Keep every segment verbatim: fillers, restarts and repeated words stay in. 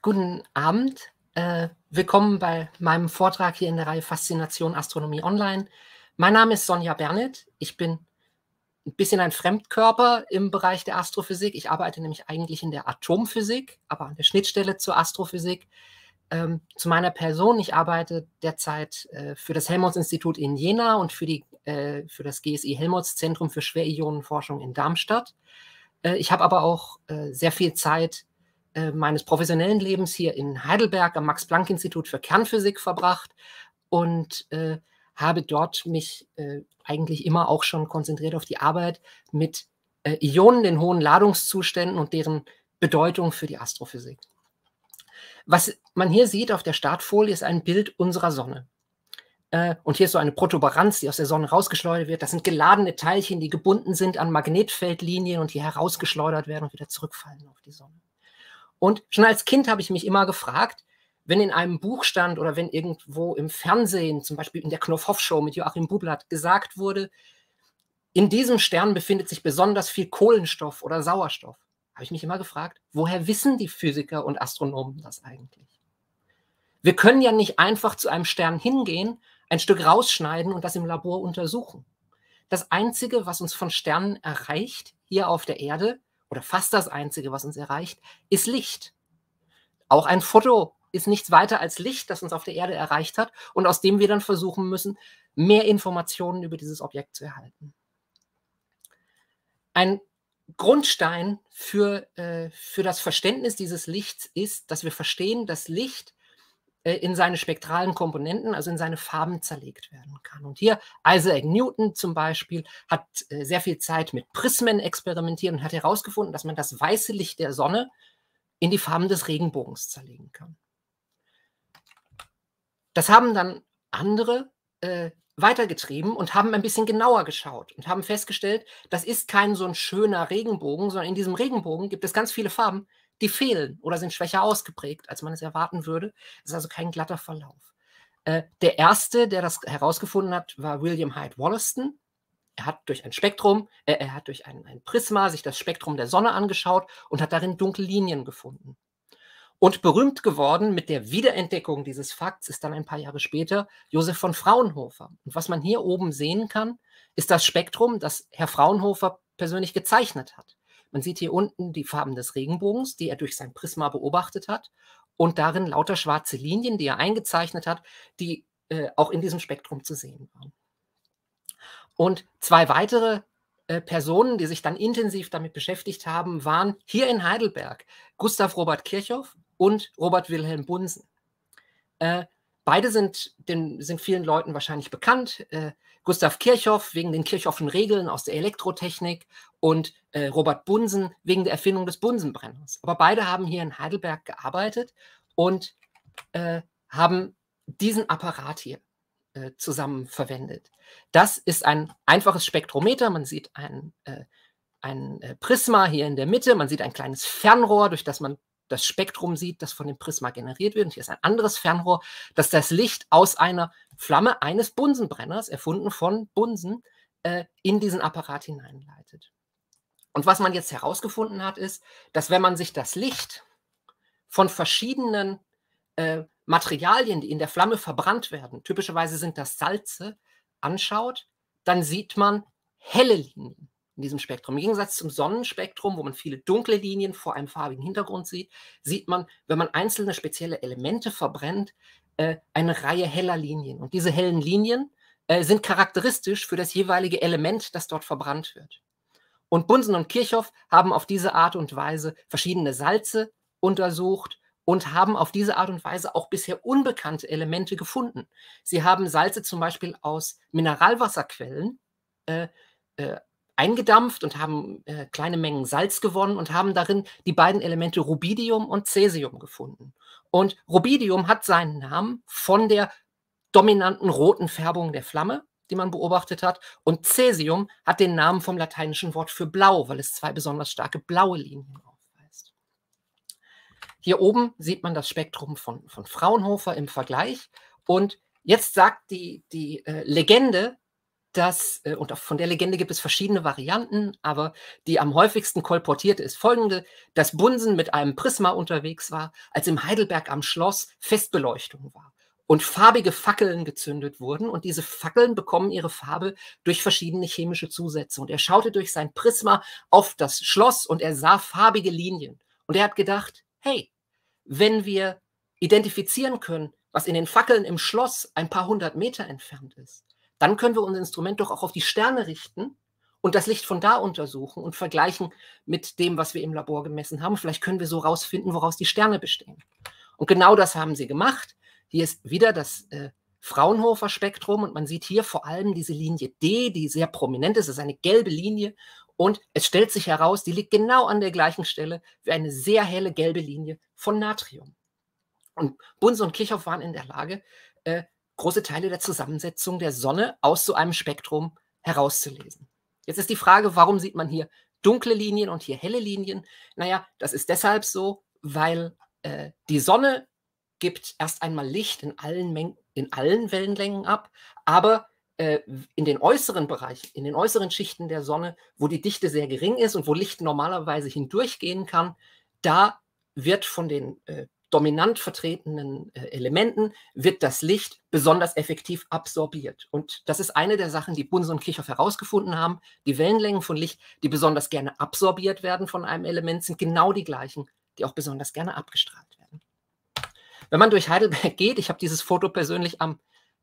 Guten Abend, äh, willkommen bei meinem Vortrag hier in der Reihe Faszination Astronomie Online. Mein Name ist Sonja Bernitt, ich bin ein bisschen ein Fremdkörper im Bereich der Astrophysik. Ich arbeite nämlich eigentlich in der Atomphysik, aber an der Schnittstelle zur Astrophysik. Ähm, zu meiner Person, ich arbeite derzeit äh, für das Helmholtz-Institut in Jena und für, die, äh, für das G S I Helmholtz-Zentrum für Schwerionenforschung in Darmstadt. Äh, ich habe aber auch äh, sehr viel Zeit meines professionellen Lebens hier in Heidelberg am Max-Planck-Institut für Kernphysik verbracht und äh, habe dort mich äh, eigentlich immer auch schon konzentriert auf die Arbeit mit äh, Ionen in hohen Ladungszuständen und deren Bedeutung für die Astrophysik. Was man hier sieht auf der Startfolie ist ein Bild unserer Sonne. Äh, und hier ist so eine Protuberanz, die aus der Sonne rausgeschleudert wird. Das sind geladene Teilchen, die gebunden sind an Magnetfeldlinien und die herausgeschleudert werden und wieder zurückfallen auf die Sonne. Und schon als Kind habe ich mich immer gefragt, wenn in einem Buch stand oder wenn irgendwo im Fernsehen, zum Beispiel in der Knoff-Hoff-Show mit Joachim Bublath, gesagt wurde, in diesem Stern befindet sich besonders viel Kohlenstoff oder Sauerstoff, habe ich mich immer gefragt, woher wissen die Physiker und Astronomen das eigentlich? Wir können ja nicht einfach zu einem Stern hingehen, ein Stück rausschneiden und das im Labor untersuchen. Das Einzige, was uns von Sternen erreicht, hier auf der Erde, oder fast das Einzige, was uns erreicht, ist Licht. Auch ein Foto ist nichts weiter als Licht, das uns auf der Erde erreicht hat und aus dem wir dann versuchen müssen, mehr Informationen über dieses Objekt zu erhalten. Ein Grundstein für, äh, für das Verständnis dieses Lichts ist, dass wir verstehen, dass Licht äh, in seine spektralen Komponenten, also in seine Farben zerlegt werden kann. Und hier Isaac Newton zum Beispiel hat äh, sehr viel Zeit mit Prismen experimentiert und hat herausgefunden, dass man das weiße Licht der Sonne in die Farben des Regenbogens zerlegen kann. Das haben dann andere äh, weitergetrieben und haben ein bisschen genauer geschaut und haben festgestellt, das ist kein so ein schöner Regenbogen, sondern in diesem Regenbogen gibt es ganz viele Farben, die fehlen oder sind schwächer ausgeprägt, als man es erwarten würde. Es ist also kein glatter Verlauf. Äh, der erste, der das herausgefunden hat, war William Hyde Wollaston. Er hat durch ein Spektrum, äh, er hat durch ein, ein Prisma sich das Spektrum der Sonne angeschaut und hat darin dunkle Linien gefunden. Und berühmt geworden mit der Wiederentdeckung dieses Fakts ist dann ein paar Jahre später Josef von Fraunhofer. Und was man hier oben sehen kann, ist das Spektrum, das Herr Fraunhofer persönlich gezeichnet hat. Man sieht hier unten die Farben des Regenbogens, die er durch sein Prisma beobachtet hat und darin lauter schwarze Linien, die er eingezeichnet hat, die äh, auch in diesem Spektrum zu sehen waren. Und zwei weitere äh, Personen, die sich dann intensiv damit beschäftigt haben, waren hier in Heidelberg Gustav Robert Kirchhoff und Robert Wilhelm Bunsen. Äh, Beide sind, den, sind vielen Leuten wahrscheinlich bekannt. Äh, Gustav Kirchhoff wegen den Kirchhoffschen Regeln aus der Elektrotechnik und äh, Robert Bunsen wegen der Erfindung des Bunsenbrenners. Aber beide haben hier in Heidelberg gearbeitet und äh, haben diesen Apparat hier äh, zusammen verwendet. Das ist ein einfaches Spektrometer. Man sieht ein, äh, ein Prisma hier in der Mitte. Man sieht ein kleines Fernrohr, durch das man das Spektrum sieht, das von dem Prisma generiert wird. Und hier ist ein anderes Fernrohr, das das Licht aus einer Flamme eines Bunsenbrenners, erfunden von Bunsen, äh, in diesen Apparat hineinleitet. Und was man jetzt herausgefunden hat, ist, dass wenn man sich das Licht von verschiedenen äh, Materialien, die in der Flamme verbrannt werden, typischerweise sind das Salze, anschaut, dann sieht man helle Linien in diesem Spektrum. Im Gegensatz zum Sonnenspektrum, wo man viele dunkle Linien vor einem farbigen Hintergrund sieht, sieht man, wenn man einzelne spezielle Elemente verbrennt, äh, eine Reihe heller Linien. Und diese hellen Linien äh, sind charakteristisch für das jeweilige Element, das dort verbrannt wird. Und Bunsen und Kirchhoff haben auf diese Art und Weise verschiedene Salze untersucht und haben auf diese Art und Weise auch bisher unbekannte Elemente gefunden. Sie haben Salze zum Beispiel aus Mineralwasserquellen äh, äh, eingedampft und haben äh, kleine Mengen Salz gewonnen und haben darin die beiden Elemente Rubidium und Cäsium gefunden. Und Rubidium hat seinen Namen von der dominanten roten Färbung der Flamme, die man beobachtet hat, und Cäsium hat den Namen vom lateinischen Wort für blau, weil es zwei besonders starke blaue Linien aufweist. Hier oben sieht man das Spektrum von, von Fraunhofer im Vergleich und jetzt sagt die, die äh, Legende, dass, äh, und auch von der Legende gibt es verschiedene Varianten, aber die am häufigsten kolportierte ist folgende, dass Bunsen mit einem Prisma unterwegs war, als im Heidelberg am Schloss Festbeleuchtung war und farbige Fackeln gezündet wurden, und diese Fackeln bekommen ihre Farbe durch verschiedene chemische Zusätze, und er schaute durch sein Prisma auf das Schloss und er sah farbige Linien und er hat gedacht, hey, wenn wir identifizieren können, was in den Fackeln im Schloss ein paar hundert Meter entfernt ist, dann können wir unser Instrument doch auch auf die Sterne richten und das Licht von da untersuchen und vergleichen mit dem, was wir im Labor gemessen haben. Vielleicht können wir so rausfinden, woraus die Sterne bestehen. Und genau das haben sie gemacht. Hier ist wieder das äh, Fraunhofer-Spektrum und man sieht hier vor allem diese Linie D, die sehr prominent ist. Das ist eine gelbe Linie und es stellt sich heraus, die liegt genau an der gleichen Stelle wie eine sehr helle gelbe Linie von Natrium. Und Bunsen und Kirchhoff waren in der Lage, äh, große Teile der Zusammensetzung der Sonne aus so einem Spektrum herauszulesen. Jetzt ist die Frage, warum sieht man hier dunkle Linien und hier helle Linien? Naja, das ist deshalb so, weil äh, die Sonne gibt erst einmal Licht in allen, Mengen, in allen Wellenlängen ab, aber äh, in den äußeren Bereichen, in den äußeren Schichten der Sonne, wo die Dichte sehr gering ist und wo Licht normalerweise hindurchgehen kann, da wird von den äh, dominant vertretenen äh, Elementen wird das Licht besonders effektiv absorbiert. Und das ist eine der Sachen, die Bunsen und Kirchhoff herausgefunden haben. Die Wellenlängen von Licht, die besonders gerne absorbiert werden von einem Element, sind genau die gleichen, die auch besonders gerne abgestrahlt werden. Wenn man durch Heidelberg geht, ich habe dieses Foto persönlich am,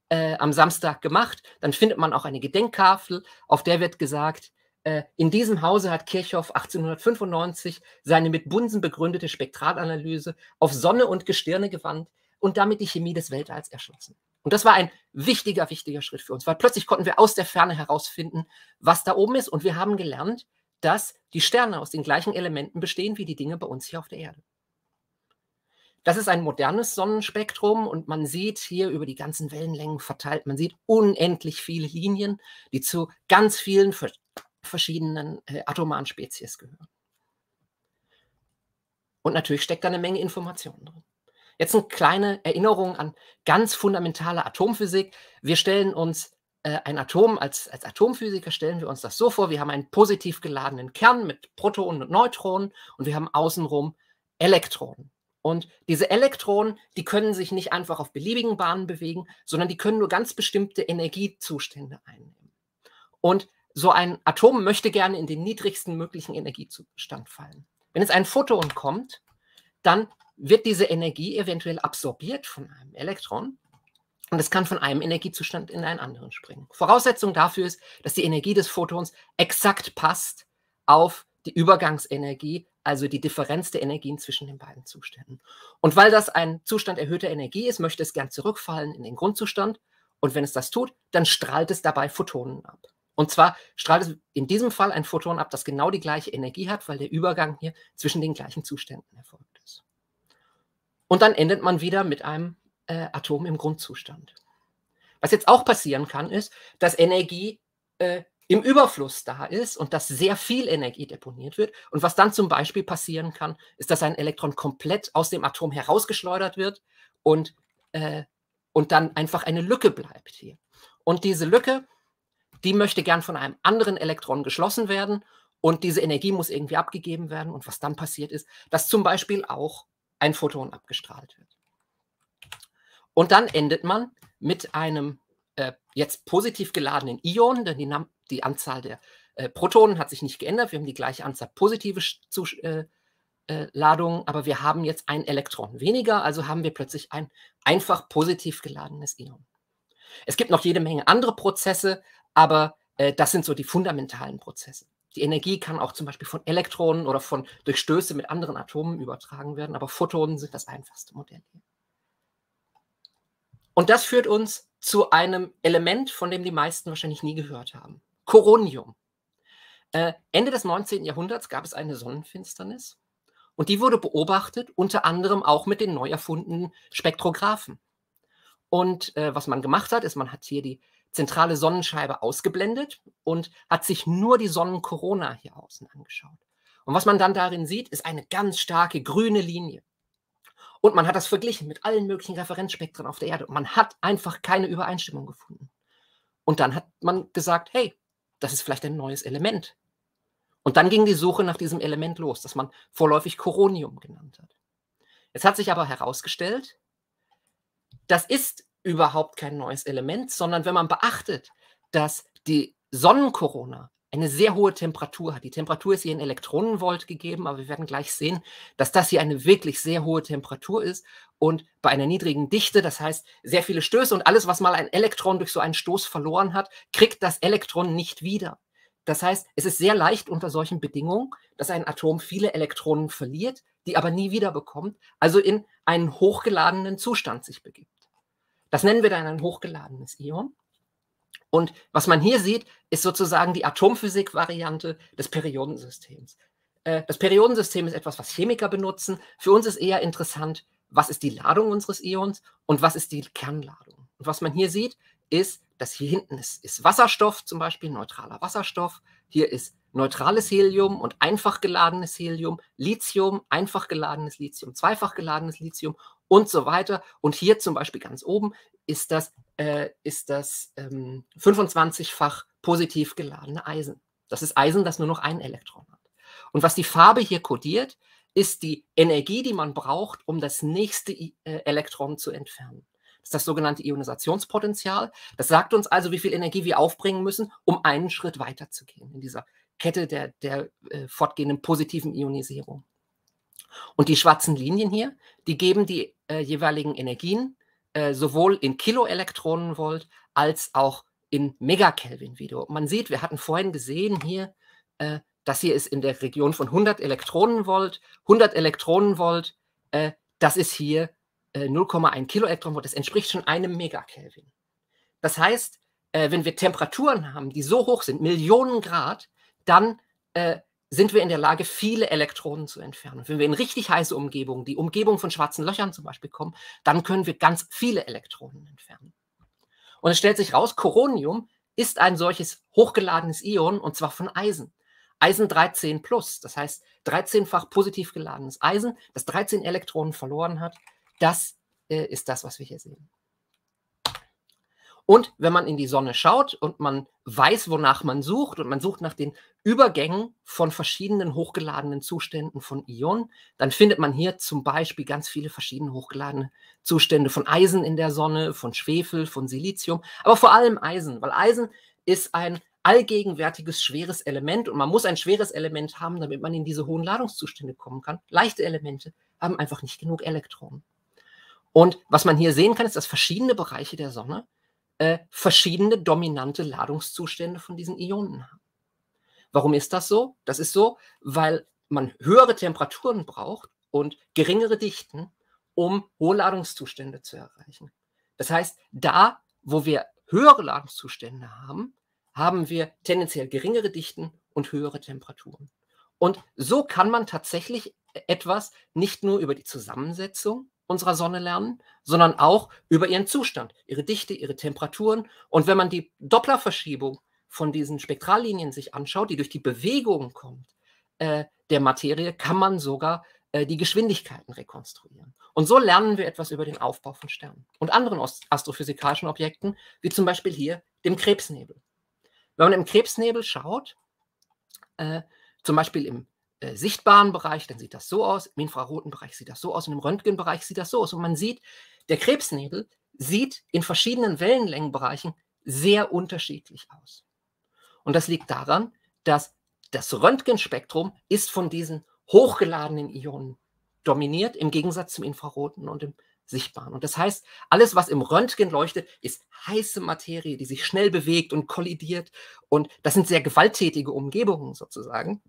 äh, am Samstag gemacht, dann findet man auch eine Gedenktafel, auf der wird gesagt, in diesem Hause hat Kirchhoff achtzehnhundertfünfundneunzig seine mit Bunsen begründete Spektralanalyse auf Sonne und Gestirne gewandt und damit die Chemie des Weltalls erschlossen. Und das war ein wichtiger, wichtiger Schritt für uns, weil plötzlich konnten wir aus der Ferne herausfinden, was da oben ist. Und wir haben gelernt, dass die Sterne aus den gleichen Elementen bestehen wie die Dinge bei uns hier auf der Erde. Das ist ein modernes Sonnenspektrum und man sieht hier über die ganzen Wellenlängen verteilt, man sieht unendlich viele Linien, die zu ganz vielen verschiedenen äh, atomaren Spezies gehören. Und natürlich steckt da eine Menge Informationen drin. Jetzt eine kleine Erinnerung an ganz fundamentale Atomphysik. Wir stellen uns äh, ein Atom, als, als Atomphysiker stellen wir uns das so vor, wir haben einen positiv geladenen Kern mit Protonen und Neutronen und wir haben außenrum Elektronen. Und diese Elektronen, die können sich nicht einfach auf beliebigen Bahnen bewegen, sondern die können nur ganz bestimmte Energiezustände einnehmen. Und so ein Atom möchte gerne in den niedrigsten möglichen Energiezustand fallen. Wenn jetzt ein Photon kommt, dann wird diese Energie eventuell absorbiert von einem Elektron und es kann von einem Energiezustand in einen anderen springen. Voraussetzung dafür ist, dass die Energie des Photons exakt passt auf die Übergangsenergie, also die Differenz der Energien zwischen den beiden Zuständen. Und weil das ein Zustand erhöhter Energie ist, möchte es gern zurückfallen in den Grundzustand und wenn es das tut, dann strahlt es dabei Photonen ab. Und zwar strahlt es in diesem Fall ein Photon ab, das genau die gleiche Energie hat, weil der Übergang hier zwischen den gleichen Zuständen erfolgt ist. Und dann endet man wieder mit einem äh, Atom im Grundzustand. Was jetzt auch passieren kann, ist, dass Energie äh, im Überfluss da ist und dass sehr viel Energie deponiert wird. Und was dann zum Beispiel passieren kann, ist, dass ein Elektron komplett aus dem Atom herausgeschleudert wird und, äh, und dann einfach eine Lücke bleibt hier. Und diese Lücke, die möchte gern von einem anderen Elektron geschlossen werden und diese Energie muss irgendwie abgegeben werden. Und was dann passiert ist, dass zum Beispiel auch ein Photon abgestrahlt wird. Und dann endet man mit einem äh, jetzt positiv geladenen Ion, denn die, die Anzahl der äh, Protonen hat sich nicht geändert. Wir haben die gleiche Anzahl positive Zus äh, äh, Ladungen, aber wir haben jetzt ein Elektron weniger, also haben wir plötzlich ein einfach positiv geladenes Ion. Es gibt noch jede Menge andere Prozesse, aber äh, das sind so die fundamentalen Prozesse. Die Energie kann auch zum Beispiel von Elektronen oder von durch Stöße mit anderen Atomen übertragen werden, aber Photonen sind das einfachste Modell. Und das führt uns zu einem Element, von dem die meisten wahrscheinlich nie gehört haben. Coronium. Äh, Ende des neunzehnten Jahrhunderts gab es eine Sonnenfinsternis und die wurde beobachtet, unter anderem auch mit den neu erfundenen Spektrographen. Und äh, was man gemacht hat, ist, man hat hier die zentrale Sonnenscheibe ausgeblendet und hat sich nur die Sonnenkorona hier außen angeschaut. Und was man dann darin sieht, ist eine ganz starke grüne Linie. Und man hat das verglichen mit allen möglichen Referenzspektren auf der Erde. Und man hat einfach keine Übereinstimmung gefunden. Und dann hat man gesagt, hey, das ist vielleicht ein neues Element. Und dann ging die Suche nach diesem Element los, das man vorläufig Coronium genannt hat. Jetzt hat sich aber herausgestellt, das ist überhaupt kein neues Element, sondern wenn man beachtet, dass die Sonnenkorona eine sehr hohe Temperatur hat. Die Temperatur ist hier in Elektronenvolt gegeben, aber wir werden gleich sehen, dass das hier eine wirklich sehr hohe Temperatur ist und bei einer niedrigen Dichte, das heißt sehr viele Stöße und alles, was mal ein Elektron durch so einen Stoß verloren hat, kriegt das Elektron nicht wieder. Das heißt, es ist sehr leicht unter solchen Bedingungen, dass ein Atom viele Elektronen verliert, die aber nie wieder bekommt, also in einen hochgeladenen Zustand sich begibt. Das nennen wir dann ein hochgeladenes Ion. Und was man hier sieht, ist sozusagen die Atomphysik-Variante des Periodensystems. Äh, das Periodensystem ist etwas, was Chemiker benutzen. Für uns ist eher interessant, was ist die Ladung unseres Ions und was ist die Kernladung. Und was man hier sieht, ist, dass hier hinten ist, ist Wasserstoff, zum Beispiel neutraler Wasserstoff. Hier ist neutrales Helium und einfach geladenes Helium, Lithium, einfach geladenes Lithium, zweifach geladenes Lithium und so weiter. Und hier zum Beispiel ganz oben ist das, äh, ist das ähm, fünfundzwanzigfach positiv geladene Eisen. Das ist Eisen, das nur noch ein Elektron hat. Und was die Farbe hier kodiert, ist die Energie, die man braucht, um das nächste äh, Elektron zu entfernen. Das ist das sogenannte Ionisationspotenzial. Das sagt uns also, wie viel Energie wir aufbringen müssen, um einen Schritt weiterzugehen in dieser Kette der, der äh, fortgehenden positiven Ionisierung. Und die schwarzen Linien hier, die geben die äh, jeweiligen Energien äh, sowohl in Kiloelektronenvolt als auch in Megakelvin wieder. Man sieht, wir hatten vorhin gesehen hier, äh, das hier ist in der Region von hundert Elektronenvolt. hundert Elektronenvolt, äh, das ist hier null Komma eins Kiloelektronenvolt, das entspricht schon einem Megakelvin. Das heißt, äh, wenn wir Temperaturen haben, die so hoch sind, Millionen Grad, dann äh, sind wir in der Lage, viele Elektronen zu entfernen. Wenn wir in richtig heiße Umgebungen, die Umgebung von schwarzen Löchern zum Beispiel kommen, dann können wir ganz viele Elektronen entfernen. Und es stellt sich raus, Coronium ist ein solches hochgeladenes Ion, und zwar von Eisen. Eisen dreizehn plus, das heißt dreizehnfach positiv geladenes Eisen, das dreizehn Elektronen verloren hat. Das äh, ist das, was wir hier sehen. Und wenn man in die Sonne schaut und man weiß, wonach man sucht, und man sucht nach den Übergängen von verschiedenen hochgeladenen Zuständen von Ionen, dann findet man hier zum Beispiel ganz viele verschiedene hochgeladene Zustände von Eisen in der Sonne, von Schwefel, von Silizium, aber vor allem Eisen, weil Eisen ist ein allgegenwärtiges schweres Element und man muss ein schweres Element haben, damit man in diese hohen Ladungszustände kommen kann. Leichte Elemente haben einfach nicht genug Elektronen. Und was man hier sehen kann, ist, dass verschiedene Bereiche der Sonne äh, verschiedene dominante Ladungszustände von diesen Ionen haben. Warum ist das so? Das ist so, weil man höhere Temperaturen braucht und geringere Dichten, um hohe Ladungszustände zu erreichen. Das heißt, da, wo wir höhere Ladungszustände haben, haben wir tendenziell geringere Dichten und höhere Temperaturen. Und so kann man tatsächlich etwas nicht nur über die Zusammensetzung unserer Sonne lernen, sondern auch über ihren Zustand, ihre Dichte, ihre Temperaturen. Und wenn man die Dopplerverschiebung von diesen Spektrallinien sich anschaut, die durch die Bewegung kommt äh, der Materie, kann man sogar äh, die Geschwindigkeiten rekonstruieren. Und so lernen wir etwas über den Aufbau von Sternen und anderen astrophysikalischen Objekten, wie zum Beispiel hier dem Krebsnebel. Wenn man im Krebsnebel schaut, äh, zum Beispiel im Äh, sichtbaren Bereich, dann sieht das so aus, im infraroten Bereich sieht das so aus und im Röntgenbereich sieht das so aus. Und man sieht, der Krebsnebel sieht in verschiedenen Wellenlängenbereichen sehr unterschiedlich aus. Und das liegt daran, dass das Röntgenspektrum ist von diesen hochgeladenen Ionen dominiert, im Gegensatz zum infraroten und im sichtbaren. Und das heißt, alles, was im Röntgen leuchtet, ist heiße Materie, die sich schnell bewegt und kollidiert. Und das sind sehr gewalttätige Umgebungen sozusagen.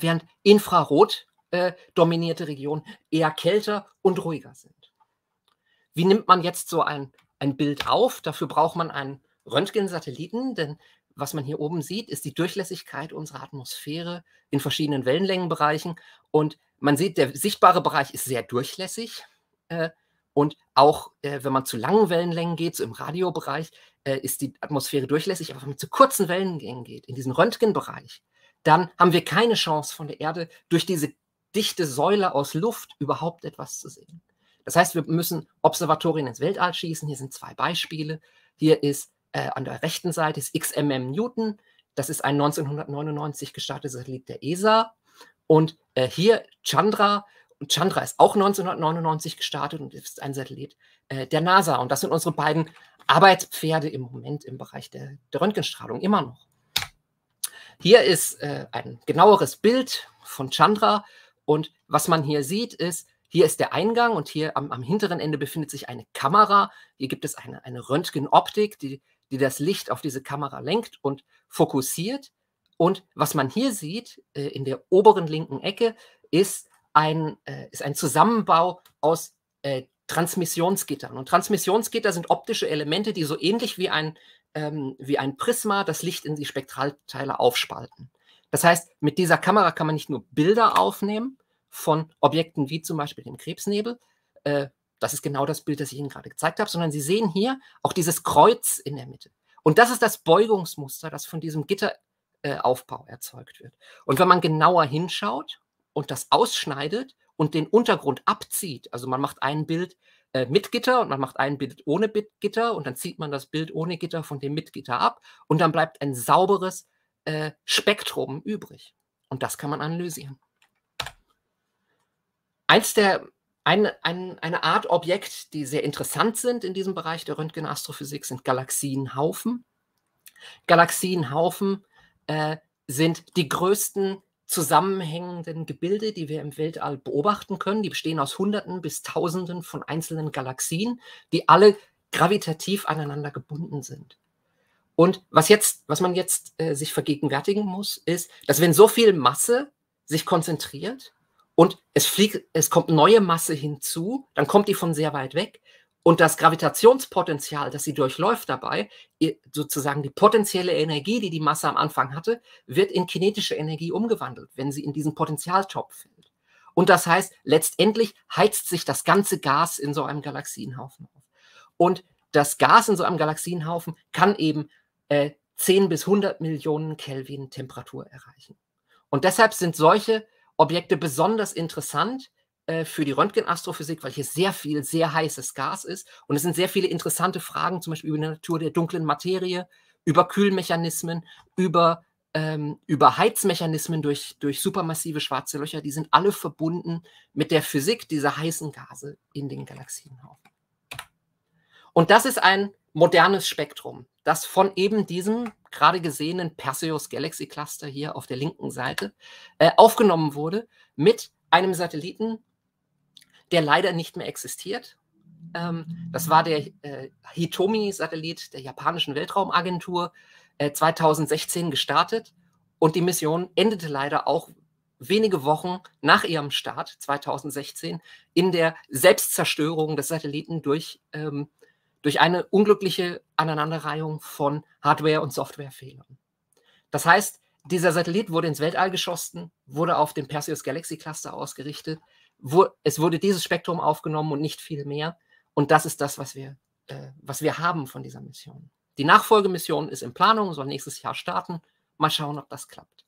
Während infrarot äh, dominierte Regionen eher kälter und ruhiger sind. Wie nimmt man jetzt so ein, ein Bild auf? Dafür braucht man einen Röntgensatelliten, denn was man hier oben sieht, ist die Durchlässigkeit unserer Atmosphäre in verschiedenen Wellenlängenbereichen. Und man sieht, der sichtbare Bereich ist sehr durchlässig. Äh, und auch äh, wenn man zu langen Wellenlängen geht, so im Radiobereich, äh, ist die Atmosphäre durchlässig. Aber wenn man zu kurzen Wellenlängen geht, in diesen Röntgenbereich, dann haben wir keine Chance von der Erde, durch diese dichte Säule aus Luft überhaupt etwas zu sehen. Das heißt, wir müssen Observatorien ins Weltall schießen. Hier sind zwei Beispiele. Hier ist Äh, an der rechten Seite ist X M M Newton. Das ist ein neunzehnhundertneunundneunzig gestarteter Satellit der E S A. Und äh, hier Chandra. Und Chandra ist auch neunzehnhundertneunundneunzig gestartet und ist ein Satellit äh, der NASA. Und das sind unsere beiden Arbeitspferde im Moment im Bereich der, der Röntgenstrahlung immer noch. Hier ist äh, ein genaueres Bild von Chandra. Und was man hier sieht, ist, hier ist der Eingang und hier am, am hinteren Ende befindet sich eine Kamera. Hier gibt es eine, eine Röntgenoptik, die, die das Licht auf diese Kamera lenkt und fokussiert. Und was man hier sieht, äh, in der oberen linken Ecke, ist ein, äh, ist ein Zusammenbau aus äh, Transmissionsgittern. Und Transmissionsgitter sind optische Elemente, die so ähnlich wie ein, ähm, wie ein Prisma das Licht in die Spektralteile aufspalten. Das heißt, mit dieser Kamera kann man nicht nur Bilder aufnehmen von Objekten wie zum Beispiel dem Krebsnebel, äh, das ist genau das Bild, das ich Ihnen gerade gezeigt habe, sondern Sie sehen hier auch dieses Kreuz in der Mitte. Und das ist das Beugungsmuster, das von diesem Gitteraufbau äh, erzeugt wird. Und wenn man genauer hinschaut und das ausschneidet und den Untergrund abzieht, also man macht ein Bild äh, mit Gitter und man macht ein Bild ohne Gitter und dann zieht man das Bild ohne Gitter von dem mit Gitter ab und dann bleibt ein sauberes äh, Spektrum übrig. Und das kann man analysieren. Eins der, ein, ein, eine Art Objekt, die sehr interessant sind in diesem Bereich der Röntgenaastrophysik, sind Galaxienhaufen. Galaxienhaufen äh, sind die größten zusammenhängenden Gebilde, die wir im Weltall beobachten können. Die bestehen aus Hunderten bis Tausenden von einzelnen Galaxien, die alle gravitativ aneinander gebunden sind. Und was, jetzt, was man jetzt äh, sich vergegenwärtigen muss, ist, dass wenn so viel Masse sich konzentriert, und es fliegt, es kommt neue Masse hinzu, dann kommt die von sehr weit weg. Und das Gravitationspotenzial, das sie durchläuft dabei, sozusagen die potenzielle Energie, die die Masse am Anfang hatte, wird in kinetische Energie umgewandelt, wenn sie in diesen Potentialtopf fällt. Und das heißt, letztendlich heizt sich das ganze Gas in so einem Galaxienhaufen auf. Und das Gas in so einem Galaxienhaufen kann eben äh, zehn bis hundert Millionen Kelvin Temperatur erreichen. Und deshalb sind solche Objekte besonders interessant äh, für die Röntgenaastrophysik, weil hier sehr viel, sehr heißes Gas ist. Und es sind sehr viele interessante Fragen, zum Beispiel über die Natur der dunklen Materie, über Kühlmechanismen, über, ähm, über Heizmechanismen durch, durch supermassive schwarze Löcher. Die sind alle verbunden mit der Physik dieser heißen Gase in den Galaxienhaufen. Und das ist ein modernes Spektrum, das von eben diesem gerade gesehenen Perseus-Galaxy-Cluster hier auf der linken Seite äh, aufgenommen wurde mit einem Satelliten, der leider nicht mehr existiert. Ähm, das war der äh, Hitomi-Satellit der japanischen Weltraumagentur, äh, zweitausendsechzehn gestartet. Und die Mission endete leider auch wenige Wochen nach ihrem Start, zweitausendsechzehn, in der Selbstzerstörung des Satelliten durch ähm, durch eine unglückliche Aneinanderreihung von Hardware- und Softwarefehlern. Das heißt, dieser Satellit wurde ins Weltall geschossen, wurde auf dem Perseus-Galaxy-Cluster ausgerichtet, wo, es wurde dieses Spektrum aufgenommen und nicht viel mehr. Und das ist das, was wir, äh, was wir haben von dieser Mission. Die Nachfolgemission ist in Planung, soll nächstes Jahr starten. Mal schauen, ob das klappt.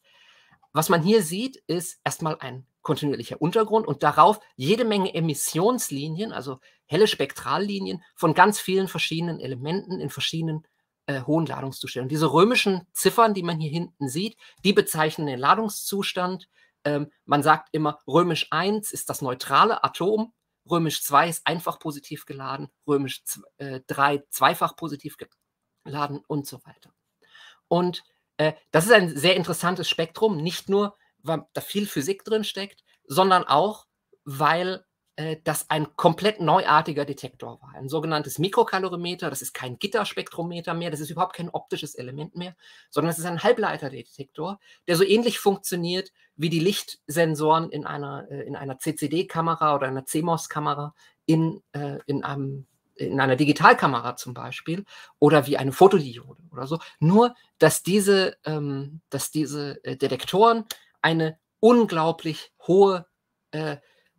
Was man hier sieht, ist erstmal ein kontinuierlicher Untergrund und darauf jede Menge Emissionslinien, also helle Spektrallinien von ganz vielen verschiedenen Elementen in verschiedenen äh, hohen Ladungszuständen. Und diese römischen Ziffern, die man hier hinten sieht, die bezeichnen den Ladungszustand. Ähm, man sagt immer, römisch eins ist das neutrale Atom, römisch zwei ist einfach positiv geladen, römisch drei zweifach positiv geladen und so weiter. Und äh, das ist ein sehr interessantes Spektrum, nicht nur, weil da viel Physik drin steckt, sondern auch, weil äh, das ein komplett neuartiger Detektor war. Ein sogenanntes Mikrokaloриmeter, das ist kein Gitterspektrometer mehr, das ist überhaupt kein optisches Element mehr, sondern es ist ein Halbleiterdetektor, der so ähnlich funktioniert wie die Lichtsensoren in einer, äh, in einer C C D-Kamera oder einer C MOS-Kamera, in, äh, in, einem, in einer Digitalkamera zum Beispiel oder wie eine Fotodiode oder so. Nur, dass diese, ähm, dass diese äh, Detektoren eine unglaublich hohe äh,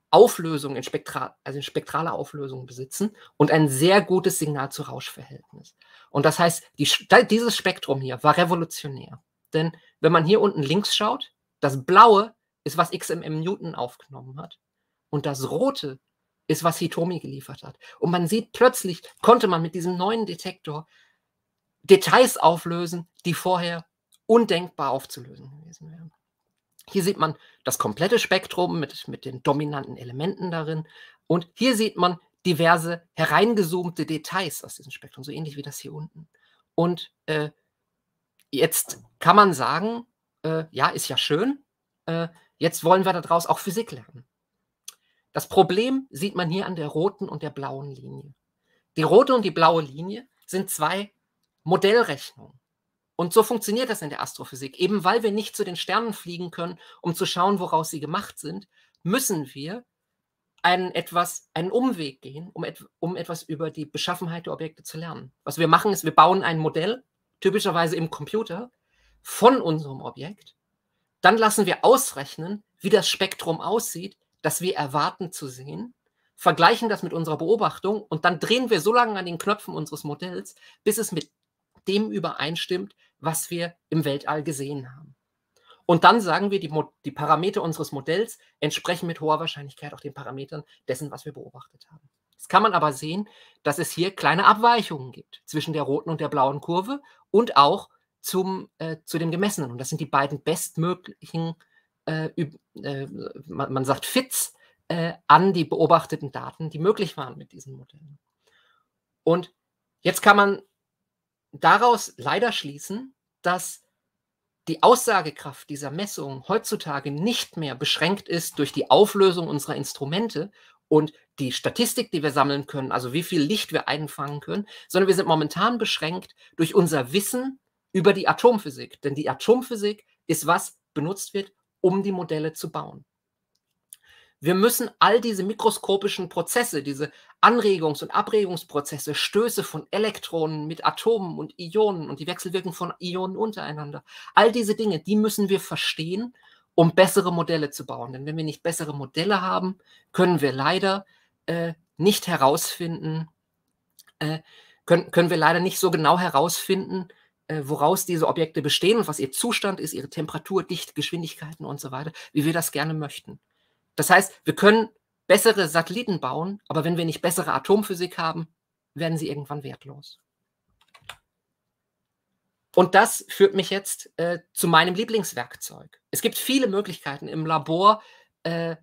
Auflösung, in Spektral, also in spektrale Auflösung besitzen und ein sehr gutes Signal-zu-Rausch-Verhältnis. Und das heißt, die, dieses Spektrum hier war revolutionär. Denn wenn man hier unten links schaut, das Blaue ist, was X M M Newton aufgenommen hat und das Rote ist, was Hitomi geliefert hat. Und man sieht plötzlich, konnte man mit diesem neuen Detektor Details auflösen, die vorher undenkbar aufzulösen gewesen wären. Hier sieht man das komplette Spektrum mit, mit den dominanten Elementen darin. Und hier sieht man diverse hereingezoomte Details aus diesem Spektrum, so ähnlich wie das hier unten. Und äh, jetzt kann man sagen, äh, ja, ist ja schön, äh, jetzt wollen wir daraus auch Physik lernen. Das Problem sieht man hier an der roten und der blauen Linie. Die rote und die blaue Linie sind zwei Modellrechnungen. Und so funktioniert das in der Astrophysik. Eben weil wir nicht zu den Sternen fliegen können, um zu schauen, woraus sie gemacht sind, müssen wir einen, etwas, einen Umweg gehen, um, et, um etwas über die Beschaffenheit der Objekte zu lernen. Was wir machen, ist, wir bauen ein Modell, typischerweise im Computer, von unserem Objekt. Dann lassen wir ausrechnen, wie das Spektrum aussieht, das wir erwarten zu sehen, vergleichen das mit unserer Beobachtung und dann drehen wir so lange an den Knöpfen unseres Modells, bis es mit dem übereinstimmt, was wir im Weltall gesehen haben. Und dann sagen wir, die, Mo- die Parameter unseres Modells entsprechen mit hoher Wahrscheinlichkeit auch den Parametern dessen, was wir beobachtet haben. Jetzt kann man aber sehen, dass es hier kleine Abweichungen gibt zwischen der roten und der blauen Kurve und auch zum, äh, zu dem gemessenen. Und das sind die beiden bestmöglichen, äh, äh, man, man sagt Fits, äh, an die beobachteten Daten, die möglich waren mit diesen Modellen. Und jetzt kann man daraus leider schließen, dass die Aussagekraft dieser Messungen heutzutage nicht mehr beschränkt ist durch die Auflösung unserer Instrumente und die Statistik, die wir sammeln können, also wie viel Licht wir einfangen können, sondern wir sind momentan beschränkt durch unser Wissen über die Atomphysik. Denn die Atomphysik ist, was benutzt wird, um die Modelle zu bauen. Wir müssen all diese mikroskopischen Prozesse, diese Anregungs- und Abregungsprozesse, Stöße von Elektronen mit Atomen und Ionen und die Wechselwirkung von Ionen untereinander, all diese Dinge, die müssen wir verstehen, um bessere Modelle zu bauen. Denn wenn wir nicht bessere Modelle haben, können wir leider äh, nicht herausfinden, äh, können, können wir leider nicht so genau herausfinden, äh, woraus diese Objekte bestehen und was ihr Zustand ist, ihre Temperatur, Dichte, Geschwindigkeiten und so weiter, wie wir das gerne möchten. Das heißt, wir können bessere Satelliten bauen, aber wenn wir nicht bessere Atomphysik haben, werden sie irgendwann wertlos. Und das führt mich jetzt äh, zu meinem Lieblingswerkzeug. Es gibt viele Möglichkeiten im Labor, äh,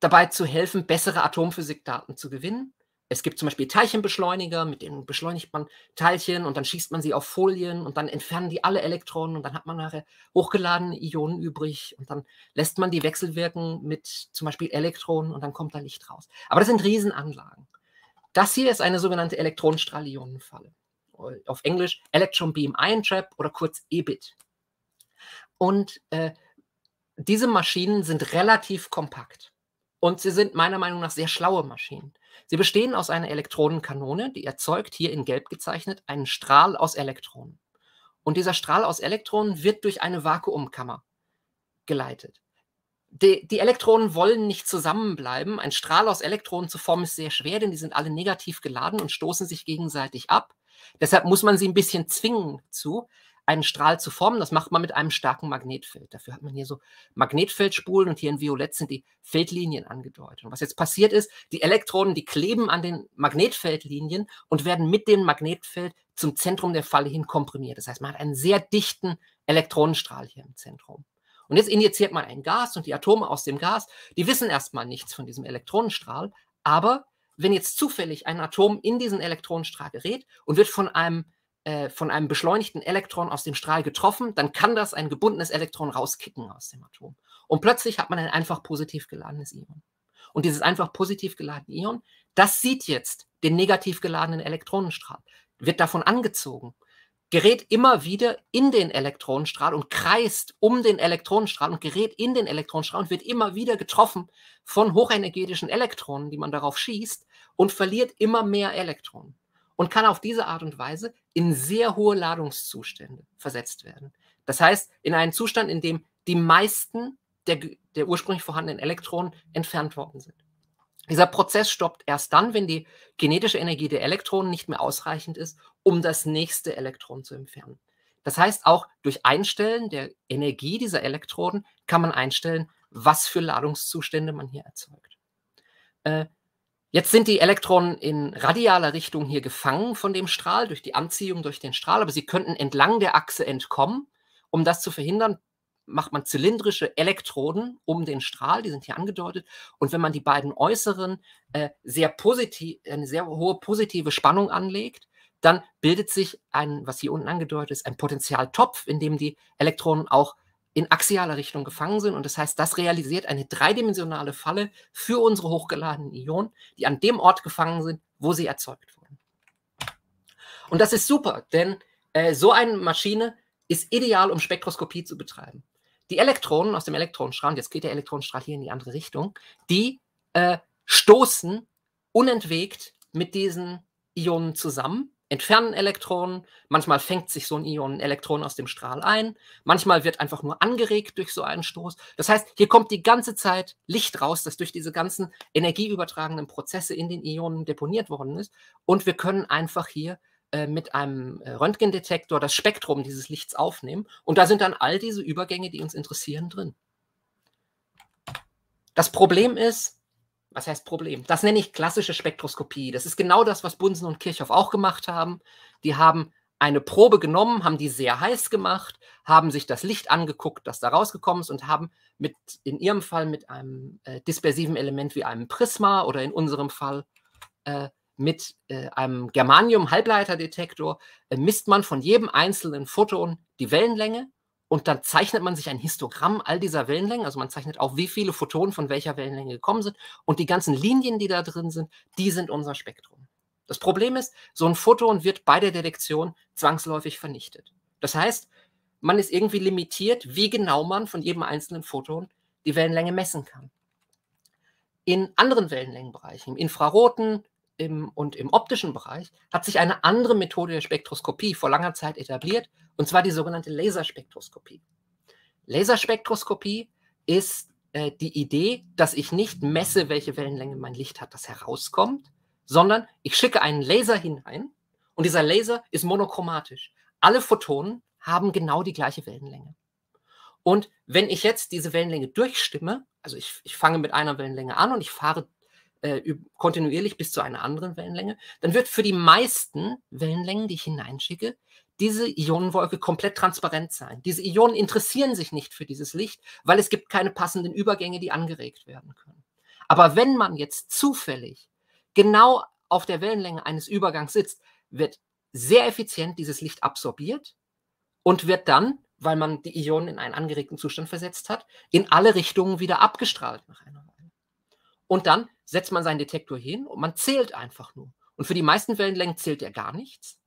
dabei zu helfen, bessere Atomphysikdaten zu gewinnen. Es gibt zum Beispiel Teilchenbeschleuniger, mit denen beschleunigt man Teilchen und dann schießt man sie auf Folien und dann entfernen die alle Elektronen und dann hat man nachher hochgeladene Ionen übrig und dann lässt man die wechselwirken mit zum Beispiel Elektronen und dann kommt da Licht raus. Aber das sind Riesenanlagen. Das hier ist eine sogenannte Elektronenstrahl-Ionenfalle. Auf Englisch Electron Beam Ion Trap oder kurz E B I T. Und äh, diese Maschinen sind relativ kompakt. Und sie sind meiner Meinung nach sehr schlaue Maschinen. Sie bestehen aus einer Elektronenkanone, die erzeugt, hier in Gelb gezeichnet, einen Strahl aus Elektronen. Und dieser Strahl aus Elektronen wird durch eine Vakuumkammer geleitet. Die, die Elektronen wollen nicht zusammenbleiben. Ein Strahl aus Elektronen zu formen ist sehr schwer, denn die sind alle negativ geladen und stoßen sich gegenseitig ab. Deshalb muss man sie ein bisschen zwingen zu, einen Strahl zu formen. Das macht man mit einem starken Magnetfeld. Dafür hat man hier so Magnetfeldspulen und hier in Violett sind die Feldlinien angedeutet. Und was jetzt passiert ist, die Elektronen, die kleben an den Magnetfeldlinien und werden mit dem Magnetfeld zum Zentrum der Falle hin komprimiert. Das heißt, man hat einen sehr dichten Elektronenstrahl hier im Zentrum. Und jetzt injiziert man ein Gas und die Atome aus dem Gas, die wissen erstmal nichts von diesem Elektronenstrahl, aber wenn jetzt zufällig ein Atom in diesen Elektronenstrahl gerät und wird von einem von einem beschleunigten Elektron aus dem Strahl getroffen, dann kann das ein gebundenes Elektron rauskicken aus dem Atom. Und plötzlich hat man ein einfach positiv geladenes Ion. Und dieses einfach positiv geladene Ion, das sieht jetzt den negativ geladenen Elektronenstrahl, wird davon angezogen, gerät immer wieder in den Elektronenstrahl und kreist um den Elektronenstrahl und gerät in den Elektronenstrahl und wird immer wieder getroffen von hochenergetischen Elektronen, die man darauf schießt, und verliert immer mehr Elektronen. Und kann auf diese Art und Weise in sehr hohe Ladungszustände versetzt werden. Das heißt, in einen Zustand, in dem die meisten der, der ursprünglich vorhandenen Elektronen entfernt worden sind. Dieser Prozess stoppt erst dann, wenn die kinetische Energie der Elektronen nicht mehr ausreichend ist, um das nächste Elektron zu entfernen. Das heißt, auch durch Einstellen der Energie dieser Elektronen kann man einstellen, was für Ladungszustände man hier erzeugt. Äh, Jetzt sind die Elektronen in radialer Richtung hier gefangen von dem Strahl, durch die Anziehung durch den Strahl, aber sie könnten entlang der Achse entkommen. Um das zu verhindern, macht man zylindrische Elektroden um den Strahl, die sind hier angedeutet. Und wenn man die beiden äußeren äh, sehr positiv, eine sehr hohe positive Spannung anlegt, dann bildet sich ein, was hier unten angedeutet ist, ein Potentialtopf, in dem die Elektronen auch in axialer Richtung gefangen sind. Und das heißt, das realisiert eine dreidimensionale Falle für unsere hochgeladenen Ionen, die an dem Ort gefangen sind, wo sie erzeugt wurden. Und das ist super, denn äh, so eine Maschine ist ideal, um Spektroskopie zu betreiben. Die Elektronen aus dem Elektronenstrahl, jetzt geht der Elektronenstrahl hier in die andere Richtung, die äh, stoßen unentwegt mit diesen Ionen zusammen, entfernen Elektronen, manchmal fängt sich so ein Ionenelektron aus dem Strahl ein, manchmal wird einfach nur angeregt durch so einen Stoß. Das heißt, hier kommt die ganze Zeit Licht raus, das durch diese ganzen energieübertragenden Prozesse in den Ionen deponiert worden ist, und wir können einfach hier äh, mit einem Röntgendetektor das Spektrum dieses Lichts aufnehmen, und da sind dann all diese Übergänge, die uns interessieren, drin. Das Problem ist, was heißt Problem? Das nenne ich klassische Spektroskopie. Das ist genau das, was Bunsen und Kirchhoff auch gemacht haben. Die haben eine Probe genommen, haben die sehr heiß gemacht, haben sich das Licht angeguckt, das da rausgekommen ist, und haben mit, in ihrem Fall mit einem äh, dispersiven Element wie einem Prisma oder in unserem Fall äh, mit äh, einem Germanium-Halbleiterdetektor äh, misst man von jedem einzelnen Photon die Wellenlänge. Und dann zeichnet man sich ein Histogramm all dieser Wellenlängen, also man zeichnet auch, wie viele Photonen von welcher Wellenlänge gekommen sind. Und die ganzen Linien, die da drin sind, die sind unser Spektrum. Das Problem ist, so ein Photon wird bei der Detektion zwangsläufig vernichtet. Das heißt, man ist irgendwie limitiert, wie genau man von jedem einzelnen Photon die Wellenlänge messen kann. In anderen Wellenlängenbereichen, im infraroten im, und im optischen Bereich, hat sich eine andere Methode der Spektroskopie vor langer Zeit etabliert, und zwar die sogenannte Laserspektroskopie. Laserspektroskopie ist äh, die Idee, dass ich nicht messe, welche Wellenlänge mein Licht hat, das herauskommt, sondern ich schicke einen Laser hinein, und dieser Laser ist monochromatisch. Alle Photonen haben genau die gleiche Wellenlänge. Und wenn ich jetzt diese Wellenlänge durchstimme, also ich, ich fange mit einer Wellenlänge an und ich fahre äh, kontinuierlich bis zu einer anderen Wellenlänge, dann wird für die meisten Wellenlängen, die ich hineinschicke, diese Ionenwolke komplett transparent sein. Diese Ionen interessieren sich nicht für dieses Licht, weil es gibt keine passenden Übergänge, die angeregt werden können. Aber wenn man jetzt zufällig genau auf der Wellenlänge eines Übergangs sitzt, wird sehr effizient dieses Licht absorbiert und wird dann, weil man die Ionen in einen angeregten Zustand versetzt hat, in alle Richtungen wieder abgestrahlt nach einer Weile. Und dann setzt man seinen Detektor hin und man zählt einfach nur. Und für die meisten Wellenlängen zählt er gar nichts.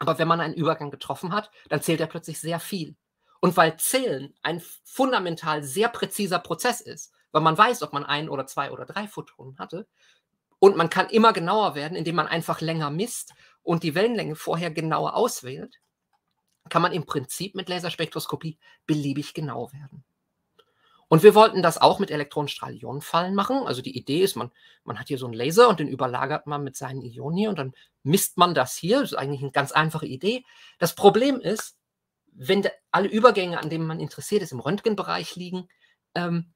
Aber wenn man einen Übergang getroffen hat, dann zählt er plötzlich sehr viel. Und weil Zählen ein fundamental sehr präziser Prozess ist, weil man weiß, ob man ein oder zwei oder drei Photonen hatte, und man kann immer genauer werden, indem man einfach länger misst und die Wellenlänge vorher genauer auswählt, kann man im Prinzip mit Laserspektroskopie beliebig genau werden. Und wir wollten das auch mit Elektronenstrahl-Ionenfallen machen. Also die Idee ist, man, man hat hier so einen Laser und den überlagert man mit seinen Ionen hier und dann misst man das hier. Das ist eigentlich eine ganz einfache Idee. Das Problem ist, wenn de, alle Übergänge, an denen man interessiert ist, im Röntgenbereich liegen, ähm,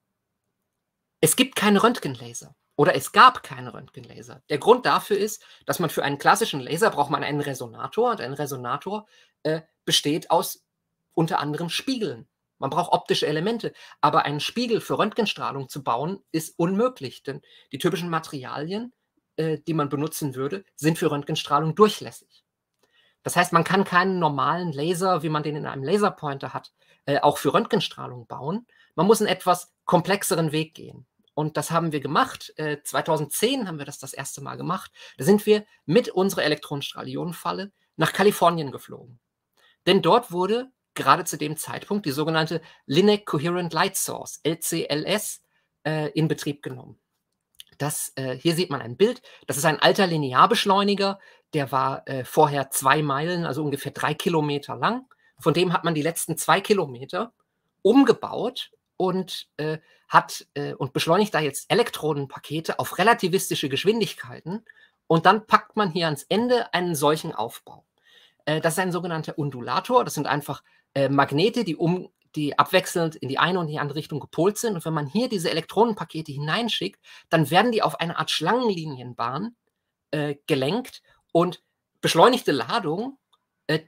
es gibt keine Röntgenlaser oder es gab keine Röntgenlaser. Der Grund dafür ist, dass man für einen klassischen Laser braucht man einen Resonator, und ein Resonator äh, besteht aus unter anderem Spiegeln. Man braucht optische Elemente, aber einen Spiegel für Röntgenstrahlung zu bauen, ist unmöglich, denn die typischen Materialien, äh, die man benutzen würde, sind für Röntgenstrahlung durchlässig. Das heißt, man kann keinen normalen Laser, wie man den in einem Laserpointer hat, äh, auch für Röntgenstrahlung bauen. Man muss einen etwas komplexeren Weg gehen. Und das haben wir gemacht. Äh, zweitausendzehn haben wir das das erste Mal gemacht. Da sind wir mit unserer Elektronenstrahl-Ionenfalle nach Kalifornien geflogen. Denn dort wurde gerade zu dem Zeitpunkt die sogenannte Linac Coherent Light Source, L C L S, äh, in Betrieb genommen. Das, äh, hier sieht man ein Bild. Das ist ein alter Linearbeschleuniger, der war äh, vorher zwei Meilen, also ungefähr drei Kilometer lang. Von dem hat man die letzten zwei Kilometer umgebaut und, äh, hat, äh, und beschleunigt da jetzt Elektronenpakete auf relativistische Geschwindigkeiten. Und dann packt man hier ans Ende einen solchen Aufbau. Äh, das ist ein sogenannter Undulator. Das sind einfach Magnete, die um die abwechselnd in die eine und die andere Richtung gepolt sind. Und wenn man hier diese Elektronenpakete hineinschickt, dann werden die auf eine Art Schlangenlinienbahn äh, gelenkt und beschleunigte Ladungen äh,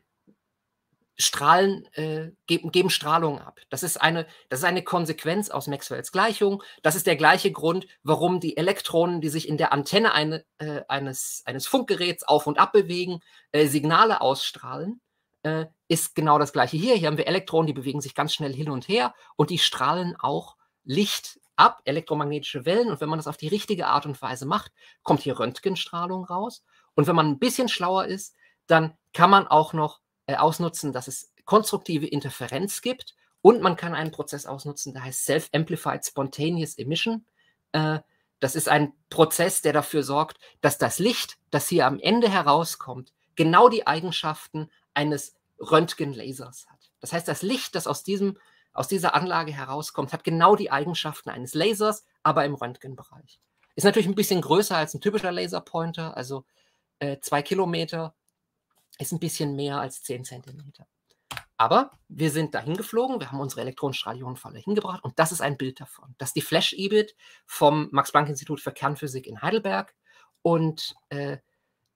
Strahlen, äh, geben, geben Strahlung ab. Das ist, eine, das ist eine Konsequenz aus Maxwells Gleichung. Das ist der gleiche Grund, warum die Elektronen, die sich in der Antenne eine, äh, eines, eines Funkgeräts auf und ab bewegen, äh, Signale ausstrahlen, äh, ist genau das gleiche hier. Hier haben wir Elektronen, die bewegen sich ganz schnell hin und her und die strahlen auch Licht ab, elektromagnetische Wellen. Und wenn man das auf die richtige Art und Weise macht, kommt hier Röntgenstrahlung raus. Und wenn man ein bisschen schlauer ist, dann kann man auch noch ausnutzen, dass es konstruktive Interferenz gibt, und man kann einen Prozess ausnutzen, der heißt Self-Amplified Spontaneous Emission. Äh, das ist ein Prozess, der dafür sorgt, dass das Licht, das hier am Ende herauskommt, genau die Eigenschaften eines Röntgenlasers hat. Das heißt, das Licht, das aus, diesem, aus dieser Anlage herauskommt, hat genau die Eigenschaften eines Lasers, aber im Röntgenbereich. Ist natürlich ein bisschen größer als ein typischer Laserpointer, also äh, zwei Kilometer, ist ein bisschen mehr als zehn Zentimeter. Aber wir sind dahin geflogen, wir haben unsere Elektronenstrahlionenfalle hingebracht, und das ist ein Bild davon. Das ist die Flash-E B I T vom Max-Planck-Institut für Kernphysik in Heidelberg, und äh,